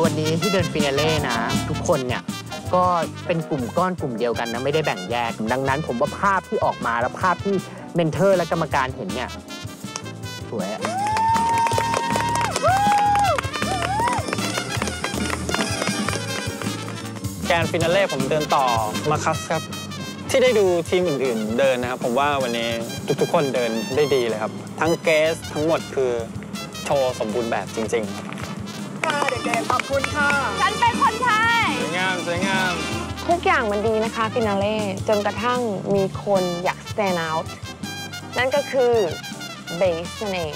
วันนี้ที่เดินฟินาเล่นะทุกคนเนี่ยก็เป็นกลุ่มก้อนกลุ่มเดียวกันนะไม่ได้แบ่งแยกดังนั้นผมว่าภาพที่ออกมาและภาพที่เมนเทอร์และกรรมการเห็นเนี่ยสวยแกนฟินาเล่ผมเดินต่อมาคัสครับที่ได้ดูทีมอื่นๆเดินนะครับผมว่าวันนี้ทุกๆคนเดินได้ดีเลยครับทั้งเกสทั้งหมดคือโชว์สมบูรณ์แบบจริงๆขอบคุณค่ะฉันเป็นคนไทยสวยงามสวยงามทุกอย่างมันดีนะคะฟินาเล่จนกระทั่งมีคนอยาก stand out นั่นก็คือเบสนั่นเอง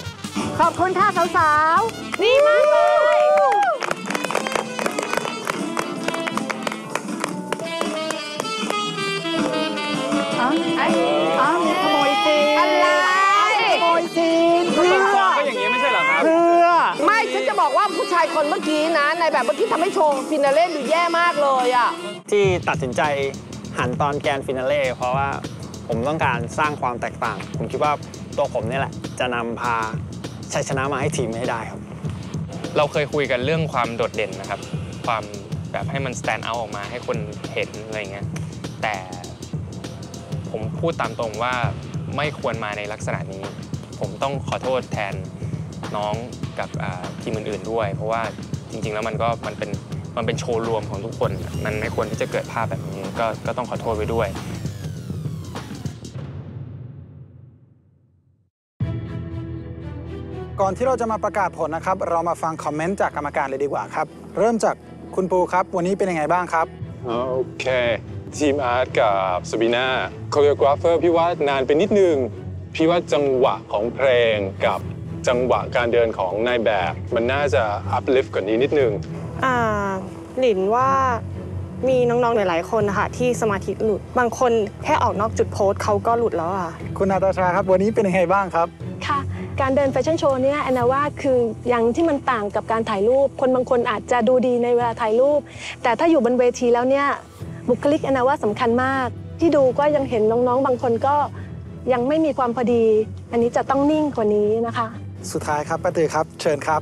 ขอบคุณค่ะสาวๆดีมากเลยอ๋อไอ้อ๋อมีขโมยซีนอะไรขโมยซีนเพื่อก็อย่างนี้ไม่ใช่เหรอครับเพื่อไม่ฉันจะบอกว่าผู้ชายคนเมื่อกี้นะในแบบเมื่อกี้ทำให้โชว์ฟินาเล่ดูแย่มากเลยอ่ะที่ตัดสินใจหันตอนแกนฟินาเล่เพราะว่าผมต้องการสร้างความแตกต่างผมคิดว่าตัวผมนี่แหละจะนำพาชัยชนะมาให้ทีมให้ได้ครับเราเคยคุยกันเรื่องความโดดเด่นนะครับความแบบให้มันสแตนด์เอาท์ออกมาให้คนเห็นอะไรเงี้ยแต่ผมพูดตามตรงว่าไม่ควรมาในลักษณะนี้ผมต้องขอโทษแทนน้องกับทีมอื่นๆด้วยเพราะว่าจริงๆแล้วมันก็มันเป็นมันเป็นโชว์รวมของทุกคนมันไม่ควรที่จะเกิดภาพแบบนี้ก็ก็ต้องขอโทษไว้ด้วยก่อนที่เราจะมาประกาศผลนะครับเรามาฟังคอมเมนต์จากกรรมการเลยดีกว่าครับเริ่มจากคุณปูครับวันนี้เป็นยังไงบ้างครับโอเค ทีมอาร์ตกับซาบีน่าโคเรียกราฟเฟอร์พี่ว่านานไปนิดนึงพี่ว่าจังหวะของเพลงกับจังหวะการเดินของนายแบบมันน่าจะอัพลิฟต์กว่านี้นิดนึงอ่าหลินว่ามีน้องๆหลายๆคนนะคะที่สมาธิหลุดบางคนแค่ออกนอกจุดโพสเขาก็หลุดแล้วอ่ะคุณนาตาชาครับวันนี้เป็นยังไงบ้างครับค่ะการเดินแฟชั่นโชว์เนี่ยแอนนาว่าคืออย่างที่มันต่างกับการถ่ายรูปคนบางคนอาจจะดูดีในเวลาถ่ายรูปแต่ถ้าอยู่บนเวทีแล้วเนี่ยบุคลิกแอนนาว่าสำคัญมากที่ดูก็ยังเห็นน้องๆบางคนก็ยังไม่มีความพอดีอันนี้จะต้องนิ่งกว่านี้นะคะสุดท้ายครับป้าตือครับเชิญครับ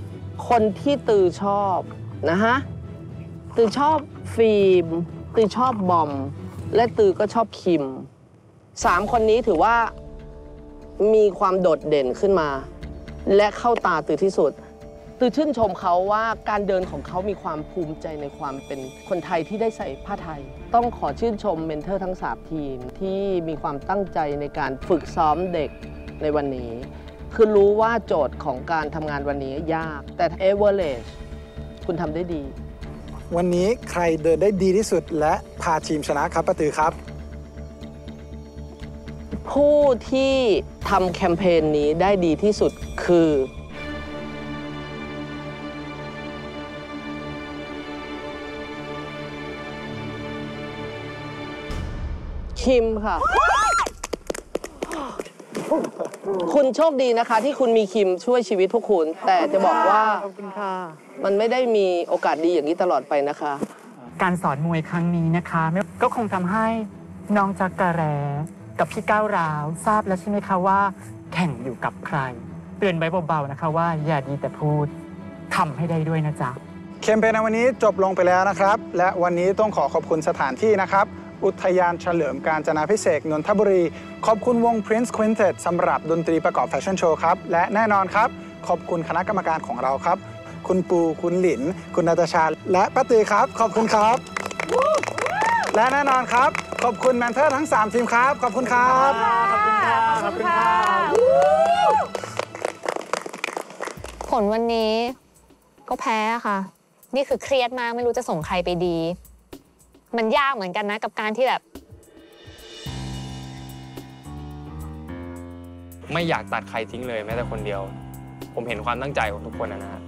คนที่ตือชอบนะฮะตือชอบฟิล์มตือชอบบอมและตือก็ชอบคิมสามคนนี้ถือว่ามีความโดดเด่นขึ้นมาและเข้าตาตือที่สุดตือชื่นชมเขาว่าการเดินของเขามีความภูมิใจในความเป็นคนไทยที่ได้ใส่ผ้าไทยต้องขอชื่นชมเมนเทอร์ทั้งสามทีมที่มีความตั้งใจในการฝึกซ้อมเด็กในวันนี้คือรู้ว่าโจทย์ของการทำงานวันนี้ยากแต่ average คุณทำได้ดีวันนี้ใครเดินได้ดีที่สุดและพาทีมชนะครับป้าตือครับผู้ที่ทำแคมเปญนี้ได้ดีที่สุดคือคิมค่ะคุณโชคดีนะคะที่คุณมีคิมช่วยชีวิตพวกคุณแต่จะบอกว่ามันไม่ได้มีโอกาสดีอย่างนี้ตลอดไปนะคะการสอนมวยครั้งนี้นะคะก็คงทำให้น้องจักรแร้กับพี่ก้าวร้าวทราบแล้วใช่ไหมคะว่าแข่งอยู่กับใครเตือนไว้เบาๆนะคะว่าอย่าดีแต่พูดทำให้ได้ด้วยนะจ๊ะแคมเปญในวันนี้จบลงไปแล้วนะครับและวันนี้ต้องขอขอบคุณสถานที่นะครับอุทยานเฉลิมกาญจนาภิเษกนนทบุรีขอบคุณวง Prince Quintet สำหรับดนตรีประกอบแฟชั่นโชว์ครับและแน่นอนครับขอบคุณคณะกรรมการของเราครับคุณปูคุณหลินคุณนาตาชาและป้าตือครับขอบคุณครับ และแน่นอนครับขอบคุณแมนเทอร์ทั้งสามทีมครับขอบคุณครับขอบคุณครับขอบคุณครับผลวันนี้ก็แพ้ค่ะนี่คือเครียดมากไม่รู้จะส่งใครไปดีมันยากเหมือนกันนะกับการที่แบบไม่อยากตัดใครทิ้งเลยแม้แต่คนเดียวผมเห็นความตั้งใจของทุกคนนะฮะ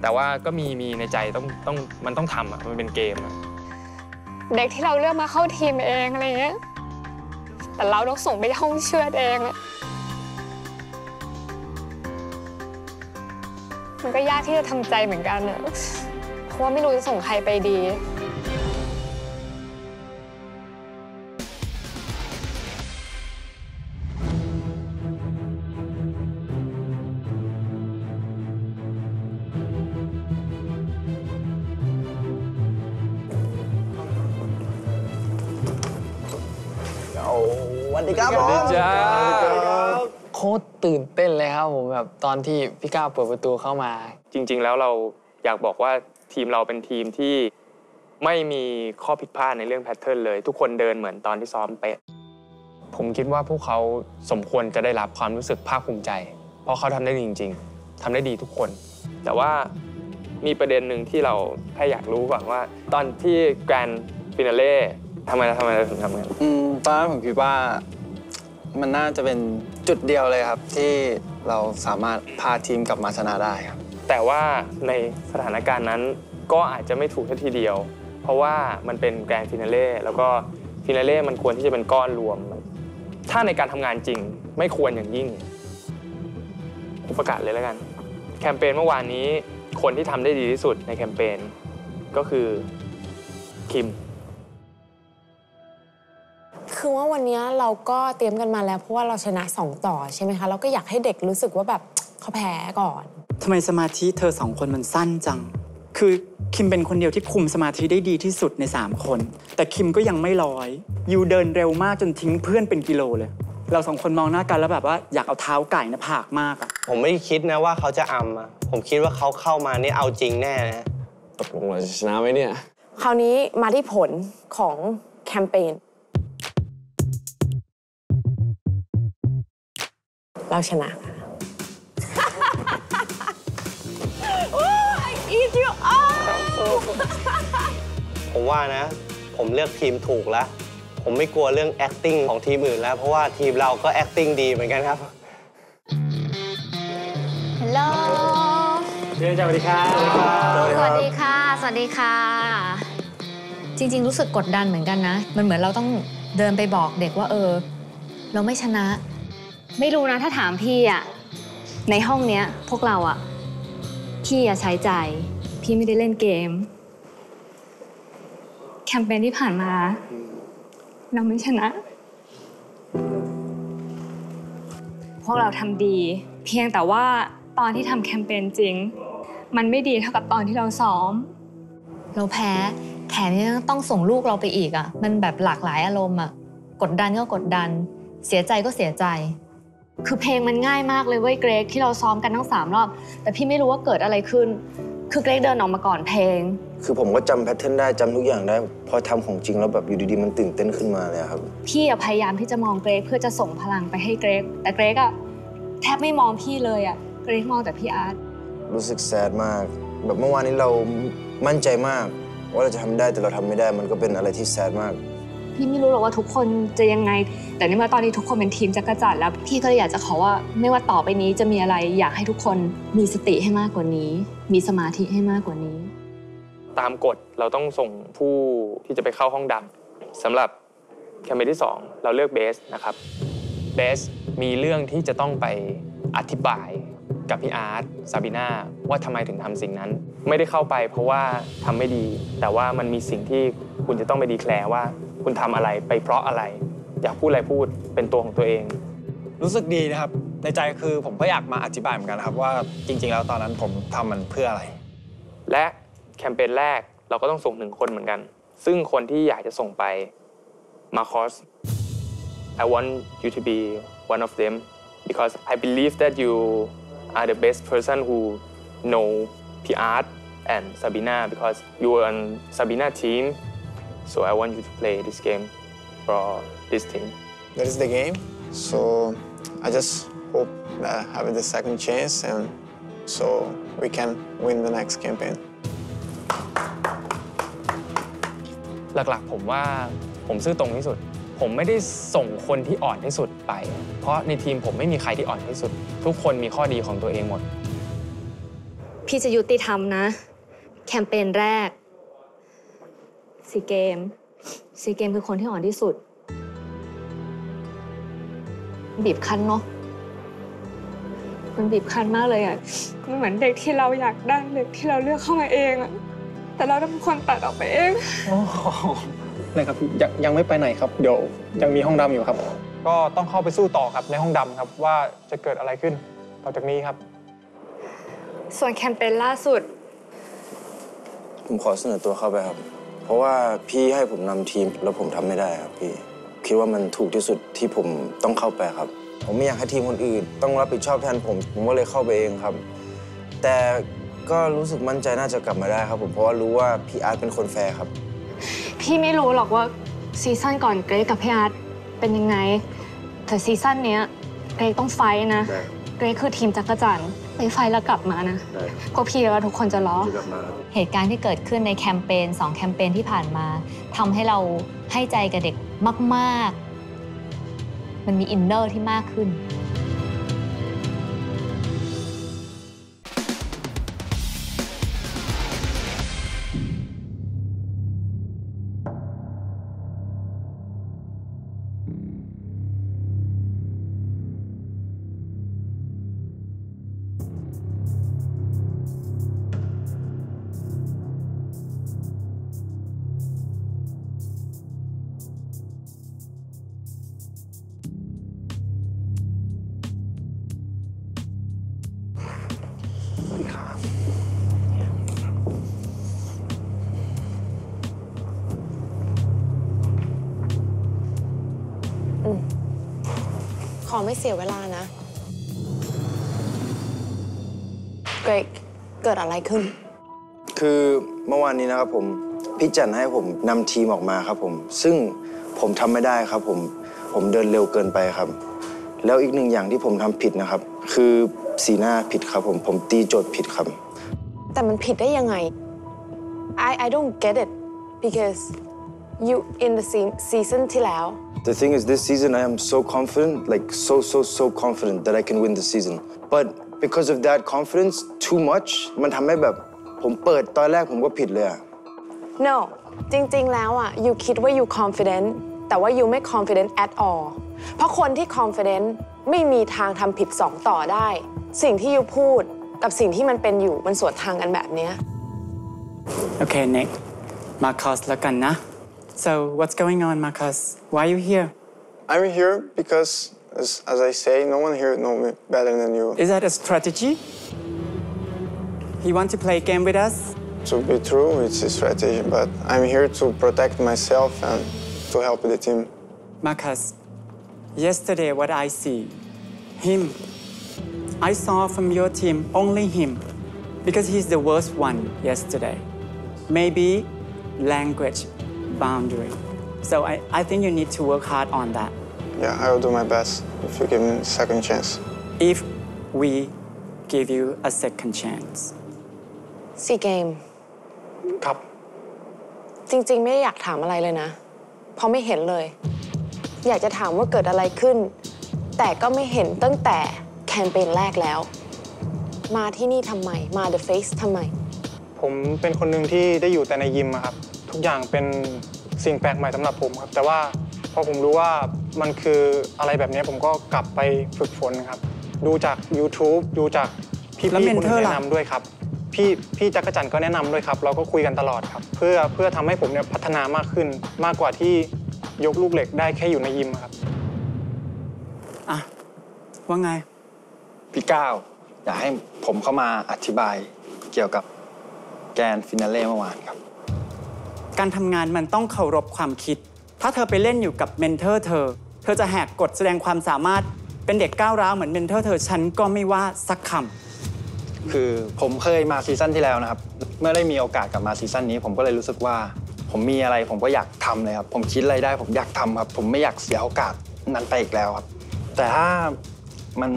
แต่ว่าก็มีมีในใจต้องต้องมันต้องทำอ่ะมันเป็นเกมอ่ะเด็กที่เราเลือกมาเข้าทีมเองอะไรเงี้ยแต่เราต้องส่งไปห้องเชือดเองอ่ะมันก็ยากที่จะทำใจเหมือนกันนะเพราะว่าไม่รู้จะส่งใครไปดีโคตรตื่นเต้นเลยครับผมแบบตอนที่พี่ก้าวเปิดประตูเข้ามาจริงๆแล้วเราอยากบอกว่าทีมเราเป็นทีมที่ไม่มีข้อผิดพลาดในเรื่องแพทเทิร์นเลยทุกคนเดินเหมือนตอนที่ซ้อมเป๊ะผมคิดว่าพวกเขาสมควรจะได้รับความรู้สึกภาคภูมิใจเพราะเขาทำได้ดีจริงๆทำได้ดีทุกคนแต่ว่ามีประเด็นหนึ่งที่เราแค่อยากรู้ก่อนว่าตอนที่แกรนด์ฟินาเล่ทำไมทำไมถึงทำกันตอนนั้นผมคิดว่ามันน่าจะเป็นจุดเดียวเลยครับที่เราสามารถพาทีมกลับมาชนะได้ครับแต่ว่าในสถานการณ์นั้นก็อาจจะไม่ถูกแค่ทีเดียวเพราะว่ามันเป็นแกรนด์ฟินาเล่แล้วก็ฟินาเล่มันควรที่จะเป็นก้อนรวมถ้าในการทำงานจริงไม่ควรอย่างยิ่งผมประกาศเลยแล้วกันแคมเปญเมื่อวานนี้คนที่ทำได้ดีที่สุดในแคมเปญก็คือคิมคือว่าวันนี้เราก็เตรียมกันมาแล้วเพราะว่าเราชนะสองต่อใช่ไหมคะเราก็อยากให้เด็กรู้สึกว่าแบบเขาแพ้ก่อนทำไมสมาธิเธอสองคนมันสั้นจังคือคิมเป็นคนเดียวที่คุมสมาธิได้ดีที่สุดในสามคนแต่คิมก็ยังไม่ลอยยูเดินเร็วมากจนทิ้งเพื่อนเป็นกิโลเลยเราสองคนมองหน้ากันแล้วแบบว่าอยากเอาเท้าไก่หน้าผากมากอะผมไม่คิดนะว่าเขาจะอำอะผมคิดว่าเขาเข้ามานี่เอาจริงแน่นะตกลงเราจะชนะไหมเนี่ยคราวนี้มาที่ผลของแคมเปญเราชนะค่ะ I eat you all ผมว่านะผ ผมเลือกทีมถูกแล้วผมไม่กลัวเรื่อง acting ของทีมอื่นแล้วเพราะว่าทีมเราก็ acting ดีเหมือนกันครับฮัลโหลสวัสดีค่ะสวัสดีค่ะสวัสดีค่ะจริงๆรู้สึกกดดันเหมือนกันนะมันเหมือนเราต้องเดินไปบอกเด็กว่าเออเราไม่ชนะไม่รู้นะถ้าถามพี่อะในห้องเนี้ยพวกเราอะพี่อะใช้ใจพี่ไม่ได้เล่นเกมแคมเปญที่ผ่านมาเราไม่ชนะพวกเราทำดีเพียงแต่ว่าตอนที่ทำแคมเปญจริงมันไม่ดีเท่ากับตอนที่เราซ้อมเราแพ้แถมยังต้องส่งลูกเราไปอีกอ่ะมันแบบหลากหลายอารมณ์อ่ะกดดันก็กดดันเสียใจก็เสียใจคือเพลงมันง่ายมากเลยเว้ยเกรกที่เราซ้อมกันทั้งสามรอบแต่พี่ไม่รู้ว่าเกิดอะไรขึ้นคือเกรกเดินออกมาก่อนเพลงคือผมก็จำแพทเทิร์นได้จำทุกอย่างได้พอทำของจริงแล้วแบบอยู่ดีๆมันตื่นเต้นขึ้นมาเลยครับพี่พยายามที่จะมองเกรกเพื่อจะส่งพลังไปให้เกรกแต่เกรกอ่ะแทบไม่มองพี่เลยอ่ะเกรกมองแต่พี่อาร์ตรู้สึกแซดมากแบบเมื่อวานนี้เรามั่นใจมากว่าเราจะทำได้แต่เราทำไม่ได้มันก็เป็นอะไรที่แซดมากพี่ไม่รู้หรอกว่าทุกคนจะยังไงแต่นี่มาตอนนี้ทุกคนเป็นทีมจักรจั่นแล้วพี่ก็อยากจะขอว่าไม่ว่าต่อไปนี้จะมีอะไรอยากให้ทุกคนมีสติให้มากกว่านี้มีสมาธิให้มากกว่านี้ตามกฎเราต้องส่งผู้ที่จะไปเข้าห้องดำสำหรับแคมเปญที่สองเราเลือกเบสนะครับเบสมีเรื่องที่จะต้องไปอธิบายกับพี่อาร์ต ซาบีน่าว่าทำไมถึงทำสิ่งนั้นไม่ได้เข้าไปเพราะว่าทำไม่ดีแต่ว่ามันมีสิ่งที่คุณจะต้องไปดีแคลร์ว่าคุณทำอะไรไปเพราะอะไรอยากพูดอะไรพูดเป็นตัวของตัวเองรู้สึกดีนะครับในใจคือผมก็อยากมาอธิบายเหมือนกันครับว่าจริงๆแล้วตอนนั้นผมทำมันเพื่ออะไรและแคมเปญแรกเราก็ต้องส่งหนึ่งคนเหมือนกันซึ่งคนที่อยากจะส่งไปมาคอส I want you to be one of them because I believe that you are the best person who know พี่อาร์ต and Sabina because you are on Sabina team so I want you to play this game for this team that is the game so I just hope that I have the second chance and so we can win the next campaignหลักๆผมว่าผมซื่อตรงที่สุดผมไม่ได้ส่งคนที่อ่อนที่สุดไปเพราะในทีมผมไม่มีใครที่อ่อนที่สุดทุกคนมีข้อดีของตัวเองหมดพี่จะยุติธรรมนะแคมเปญแรกซีเกมซีเกมคือคนที่อ่อนที่สุดบีบคั้นเนาะมันบีบคั้นมากเลยอ่ะมันเหมือนเด็กที่เราอยากได้เด็กที่เราเลือกเข้ามาเองอ่ะแต่เราต้องเป็นคนตัดออกไปเองอะไรครับยังยังไม่ไปไหนครับเดี๋ยวยังมีห้องดำอยู่ครับก็ต้องเข้าไปสู้ต่อครับในห้องดำครับว่าจะเกิดอะไรขึ้นต่อจากนี้ครับส่วนแคมเปญล่าสุดผมขอเสนอตัวเข้าไปครับเพราะว่าพี่ให้ผมนำทีมแล้วผมทำไม่ได้ครับพี่คิดว่ามันถูกที่สุดที่ผมต้องเข้าไปครับผมไม่อยากให้ทีมคนอื่นต้องรับผิดชอบแทนผมผมก็เลยเข้าไปเองครับแต่ก็รู้สึกมั่นใจน่าจะกลับมาได้ครับผมเพราะว่ารู้ว่าพี่อาร์ตเป็นคนแฟร์ครับพี่ไม่รู้หรอกว่าซีซั่นก่อนเกรกกับพี่อาร์ตเป็นยังไงแต่ซีซั่นเนี้ยเกรกต้องไฟนะเกรกคือทีมจักรจั่นไปไฟแล้วกลับมานะเพราะพี่ว่าทุกคนจะล้อเหตุการณ์ที่เกิดขึ้นในแคมเปญสองแคมเปญที่ผ่านมาทำให้เราให้ใจกับเด็กมากๆมันมีอินเนอร์ที่มากขึ้นขอไม่เสียเวลานะเกรกเกิดอะไรขึ้นคือเมื่อวานนี้นะครับผมพี่จันให้ผมนำทีมออกมาครับผมซึ่งผมทำไม่ได้ครับผมผมเดินเร็วเกินไปครับแล้วอีกหนึ่งอย่างที่ผมทำผิดนะครับคือสีหน้าผิดครับผมผมตีโจทย์ผิดครับแต่มันผิดได้ยังไง I I don't get it because you in the season ที่แล้ว The thing is, this season I am so confident, like so so so confident that I can win the season. But because of that confidence, too much, มันทำให้แบบผมเปิดตอนแรกผมก็ผิดเลยอะ No, จริงๆแล้วอะ you คิดว่า you confident แต่ว่า you ไม่ confident at all เพราะคนที่ confident ไม่มีทางทำผิดสองต่อได้สิ่งที่ you พูดกับสิ่งที่มันเป็นอยู่มันสวนทางกันแบบนี้โอเค Nick Marcos แล้วกันนะ so what's going on Marcos why are you here I'm here because as as I say no one here knows me better than you is that a strategy he want to play a game with us to be true it's a strategy but I'm here to protect myself and to help the team Marcos yesterday what I see him I saw from your team only him because he's the worst one yesterday. Maybe language boundary. So I, I think you need to work hard on that. Yeah, I will do my best if you give me a second chance. If we give you a second chance. Sea game. ครับจริงๆไม่ได้อยากถามอะไรเลยนะเพราะไม่เห็นเลยอยากจะถามว่าเกิดอะไรขึ้นแต่ก็ไม่เห็นตั้งแต่แคมเปญแรกแล้วมาที่นี่ทำไมมา The Face ทำไมผมเป็นคนหนึ่งที่ได้อยู่แต่ในยิมครับทุกอย่างเป็นสิ่งแปลกใหม่สำหรับผมครับแต่ว่าพอผมรู้ว่ามันคืออะไรแบบนี้ผมก็กลับไปฝึกฝนครับดูจาก YouTube ดูจากพี่พี่คนแนะนำด้วยครับพี่พี่จักรจันทร์ก็แนะนำด้วยครับเราก็คุยกันตลอดครับเพื่อเพื่อทำให้ผมเนี่ยพัฒนามากขึ้นมากกว่าที่ยกลูกเหล็กได้แค่อยู่ในยิมครับอ่ะว่าไงพี่ก้าวอยากให้ผมเข้ามาอธิบายเกี่ยวกับแกนฟินาเล่เมื่อวานครับการทำงานมันต้องเคารพความคิดถ้าเธอไปเล่นอยู่กับเมนเทอร์เธอเธอจะแหกกฎแสดงความสามารถเป็นเด็กก้าวร้าวเหมือนเมนเทอร์เธอฉันก็ไม่ว่าสักคำคือผมเคยมาซีซั่นที่แล้วนะครับเมื่อได้มีโอกาสกลับมาซีซั่นนี้ผมก็เลยรู้สึกว่าผมมีอะไรผมก็อยากทำเลยครับผมคิดอะไรได้ผมอยากทำครับผมไม่อยากเสียโอกาสนั้นไปอีกแล้วครับแต่ถ้ามัน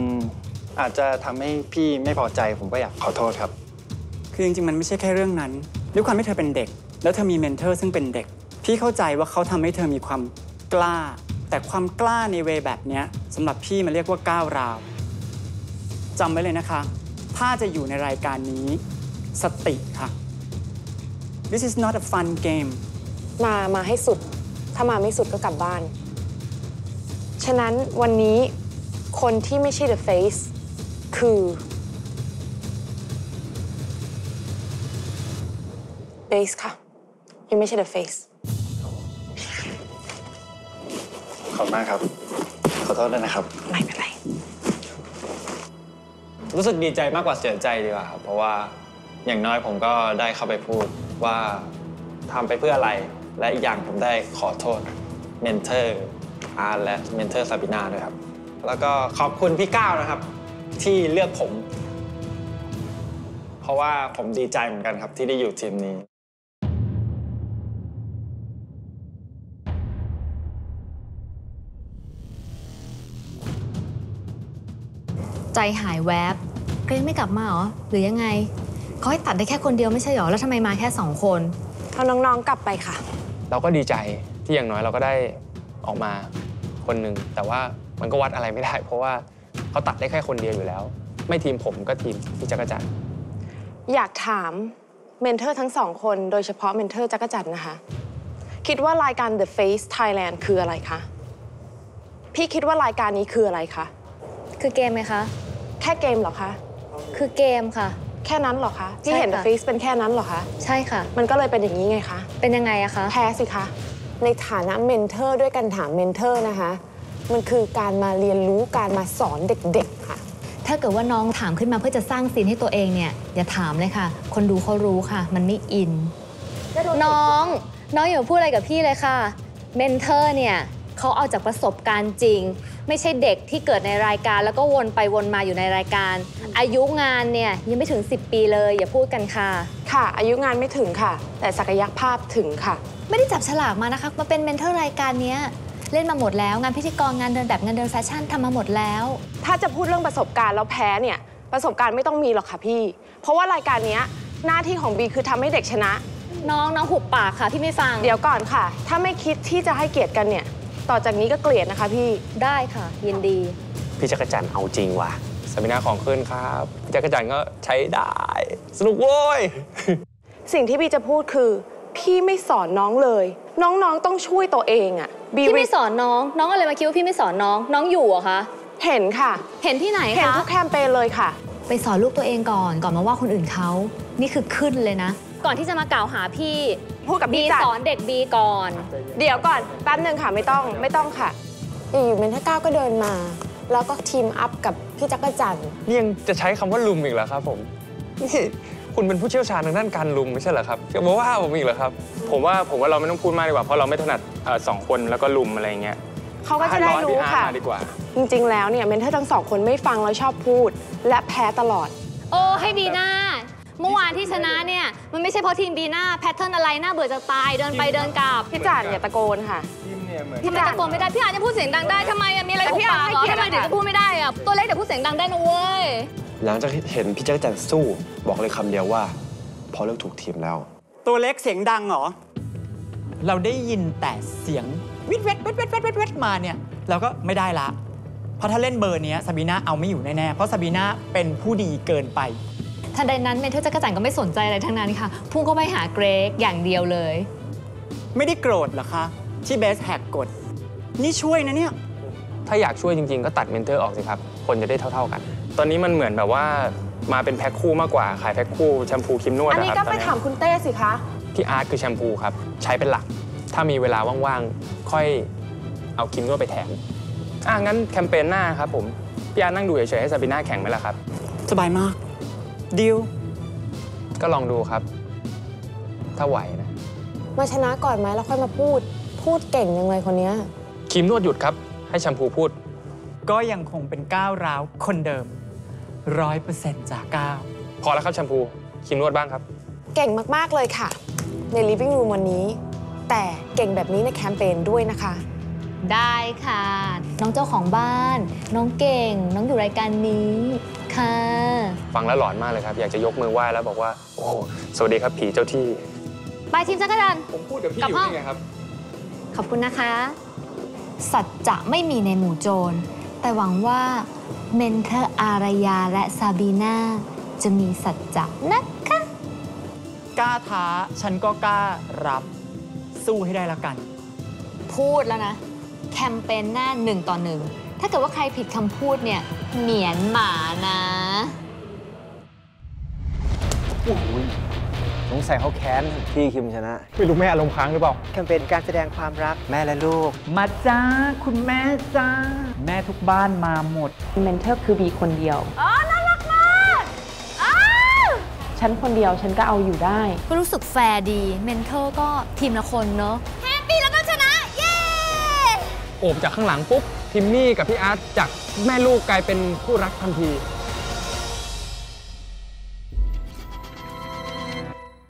อาจจะทำให้พี่ไม่พอใจผมก็อยากขอโทษครับคือจริงๆมันไม่ใช่แค่เรื่องนั้นด้วยความที่เธอเป็นเด็กแล้วเธอมีเมนเทอร์ซึ่งเป็นเด็กพี่เข้าใจว่าเขาทำให้เธอมีความกล้าแต่ความกล้าในเวแบบนี้สำหรับพี่มันเรียกว่าก้าวร้าวจำไว้เลยนะคะถ้าจะอยู่ในรายการนี้สติค่ะ This is not a fun game มามาให้สุดถ้ามาไม่สุดก็กลับบ้านฉะนั้นวันนี้คนที่ไม่ใช่ The Faceคือ Face ค่ะยังไม่ใช่ The Face ขอบคุณมากครับขอโทษด้วยนะครับไม่เป็นไรรู้สึกดีใจมากกว่าเสียใจดีกว่าครับเพราะว่าอย่างน้อยผมก็ได้เข้าไปพูดว่าทำไปเพื่ออะไรและอีกอย่างผมได้ขอโทษเมนเทอร์อาร์ตและเมนเทอร์ซาบีน่าด้วยครับแล้วก็ขอบคุณพี่ก้าวนะครับที่เลือกผมเพราะว่าผมดีใจเหมือนกันครับที่ได้อยู่ทีมนี้ใจหายแวบก็ยังไม่กลับมาหรอหรือยังไงเขาให้ตัดได้แค่คนเดียวไม่ใช่หรอแล้วทำไมมาแค่สองคนเอาน้องๆกลับไปค่ะเราก็ดีใจที่อย่างน้อยเราก็ได้ออกมาคนหนึ่งแต่ว่ามันก็วัดอะไรไม่ได้เพราะว่าเขาตัดได้แค่คนเดียวอยู่แล้วไม่ทีมผมก็ทีมพี่จักรจันทร์อยากถามเมนเทอร์ทั้งสองคนโดยเฉพาะเมนเทอร์จักรจันทร์นะคะคิดว่ารายการ The Face Thailand คืออะไรคะพี่คิดว่ารายการนี้คืออะไรคะคือเกมไหมคะแค่เกมเหรอคะคือเกมค่ะแค่นั้นเหรอคะที่เห็น The Face เป็นแค่นั้นเหรอคะใช่ค่ะมันก็เลยเป็นอย่างนี้ไงคะเป็นยังไงอะคะแพ้สิคะในฐานะเมนเทอร์ด้วยกันถามเมนเทอร์นะคะมันคือการมาเรียนรู้การมาสอนเด็กๆค่ะถ้าเกิดว่าน้องถามขึ้นมาเพื่อจะสร้างซีนให้ตัวเองเนี่ยอย่าถามเลยค่ะคนดูเขารู้ค่ะมันไม่อินน้องน้องอย่าพูดอะไรกับพี่เลยค่ะเมนเทอร์เนี่ยเขาเอาจากประสบการณ์จริงไม่ใช่เด็กที่เกิดในรายการแล้วก็วนไปวนมาอยู่ในรายการอายุงานเนี่ยยังไม่ถึงสิบปีเลยอย่าพูดกันค่ะค่ะอายุงานไม่ถึงค่ะแต่ศักยภาพถึงค่ะไม่ได้จับฉลากมานะคะมาเป็นเมนเทอร์รายการเนี้ยเล่นมาหมดแล้วงานพิธีกรงานเดินแบบงานเดินแฟชั่นทำมาหมดแล้วถ้าจะพูดเรื่องประสบการณ์แล้วแพ้เนี่ยประสบการณ์ไม่ต้องมีหรอกค่ะพี่เพราะว่ารายการนี้หน้าที่ของบีคือทำให้เด็กชนะ น้องน้องหุบปากค่ะพี่ไม่ฟังเดี๋ยวก่อนค่ะถ้าไม่คิดที่จะให้เกียรติกันเนี่ยต่อจากนี้ก็เกลียดนะคะพี่ได้ค่ะยินดีพี่จักรจันทร์เอาจริงว่ะซาบีน่าของขึ้นครับพี่จักรจันทร์ก็ใช้ได้สนุกโว้ยสิ่งที่พี่จะพูดคือพี่ไม่สอนน้องเลยน้องๆต้องช่วยตัวเองอ่ะพี่ไม่สอนน้องน้องอะไรมาคิดว่าพี่ไม่สอนน้องน้องอยู่เหรอคะเห็นค่ะเห็นที่ไหนคะเห็นทุกแคมเปญเลยค่ะไปสอนลูกตัวเองก่อนก่อนมาว่าคนอื่นเขานี่คือขึ้นเลยนะก่อนที่จะมากล่าวหาพี่พูดกับบีสอนเด็กบีก่อนเดี๋ยวก่อนแป๊บหนึ่งค่ะไม่ต้องไม่ต้องค่ะอยู่เมนท่าเก้าก็เดินมาแล้วก็ทีมอัพกับพี่จักรจันทร์นี่ยังจะใช้คำว่าลุมอีกเหรอครับผมคุณเป็นผู้เชี่ยวชาญทางด้านการลุมไม่ใช่เหรอครับจะบอกว่าผมอีกเหรอครับผมว่าผมว่าเราไม่ต้องพูดมากดีกว่าเพราะเราไม่ถนัดสองคนแล้วก็ลุมอะไรเงี้ยเขาก็จะได้รู้ค่ะจริงๆแล้วเนี่ยเมนเทอร์ทั้งสองคนไม่ฟังแล้วชอบพูดและแพ้ตลอดโอ้ให้บีน่าเมื่อวานที่ชนะเนี่ยมันไม่ใช่เพราะทีมบีน่าแพทเทิร์นอะไรน่าเบื่อจะตายเดินไปเดินกลับพี่จันอย่าตะโกนค่ะพี่จันตะโกนไม่ได้พี่อาจจะพูดเสียงดังได้ทำไมมีอะไรพี่อาจจะทำไมถึงจะพูดไม่ได้อะตัวเล็กแต่พูดเสียงดังได้นะเว้ยหลังจากเห็นพี่จักรจันทร์สู้บอกเลยคำเดียวว่าพอเลิกถูกทีมแล้วตัวเล็กเสียงดังเหรอเราได้ยินแต่เสียงวิดเวดเวดเวดเวดเวดมาเนี่ยเราก็ไม่ได้ละเพราะถ้าเล่นเบอร์นี้ซาบีน่าเอาไม่อยู่แน่ๆเพราะซาบีน่าเป็นผู้ดีเกินไปทันใดนั้นเมนเทอร์จักรจันทร์ก็ไม่สนใจอะไรทั้งนั้นค่ะพุ่งเข้าไปหาเกรกอย่างเดียวเลยไม่ได้โกรธหรอคะที่เบสแฮกกดนี่ช่วยนะเนี่ยถ้าอยากช่วยจริงๆก็ตัดเมนเทอร์ออกสิครับคนจะได้เท่าๆกันตอนนี้มันเหมือนแบบว่ามาเป็นแพ็คคู่มากกว่าขายแพ็คคู่แชมพูครีมนวดนะครับอันนี้ก็ไปถามคุณเต้สิคะที่อาร์ตคือแชมพูครับใช้เป็นหลักถ้ามีเวลาว่างๆค่อยเอาครีมนวดไปแถมอ่ะงั้นแคมเปญหน้าครับผมพี่อาร์ตนั่งดูเฉยๆให้ซาบีน่าแข่งไหมล่ะครับสบายมากดิวก็ลองดูครับถ้าไหวนะมาชนะก่อนไหมแล้วค่อยมาพูดพูดเก่งยังไงคนนี้ครีมนวดหยุดครับให้แชมพูพูดก็ยังคงเป็นก้าวร้าวคนเดิมร้อยเปอร์เซ็นต์จากก้าวพอแล้วครับแชมพูครีมนวดบ้างครับเก่งมากๆเลยค่ะใน living room วันนี้แต่เก่งแบบนี้ในแคมเปญด้วยนะคะได้ค่ะน้องเจ้าของบ้านน้องเก่งน้องอยู่รายการนี้ค่ะฟังแล้วหลอนมากเลยครับอยากจะยกมือไหว้แล้วบอกว่าโอ้สวัสดีครับผีเจ้าที่ไปทีมจักรจันทร์ผมพูดกับพี่อยู่นี่ไงครับขอบคุณนะคะสัจจะไม่มีในหมู่โจรแต่หวังว่าเมนเทอร์อารยาและซาบีน่าจะมีสัจจะนะคะกล้าท้าฉันก็กล้ารับสู้ให้ได้ละกันพูดแล้วนะแคมเปญหน้าหนึ่งต่อหนึ่งถ้าเกิดว่าใครผิดคำพูดเนี่ยเหมียนหมานะโอ้ยสงสัยเขาแค้นที่คิมชนะไม่รู้แม่อารมณ์ค้างหรือเปล่าแคมเปญการแสดงความรักแม่และลูกมาจ้าคุณแม่จ้าแม่ทุกบ้านมาหมดเมนเทอร์คือบีคนเดียวอ๋อน่ารักมากอ้าวฉันคนเดียวฉันก็เอาอยู่ได้ก็รู้สึกแฟร์ดีเมนเทอร์ก็ทีมละคนเนาะแฮปปี้แล้วก็ชนะเย้โอบจากข้างหลังปุ๊บทิมมี่กับพี่อาร์ตจากแม่ลูกกลายเป็นคู่รักทันที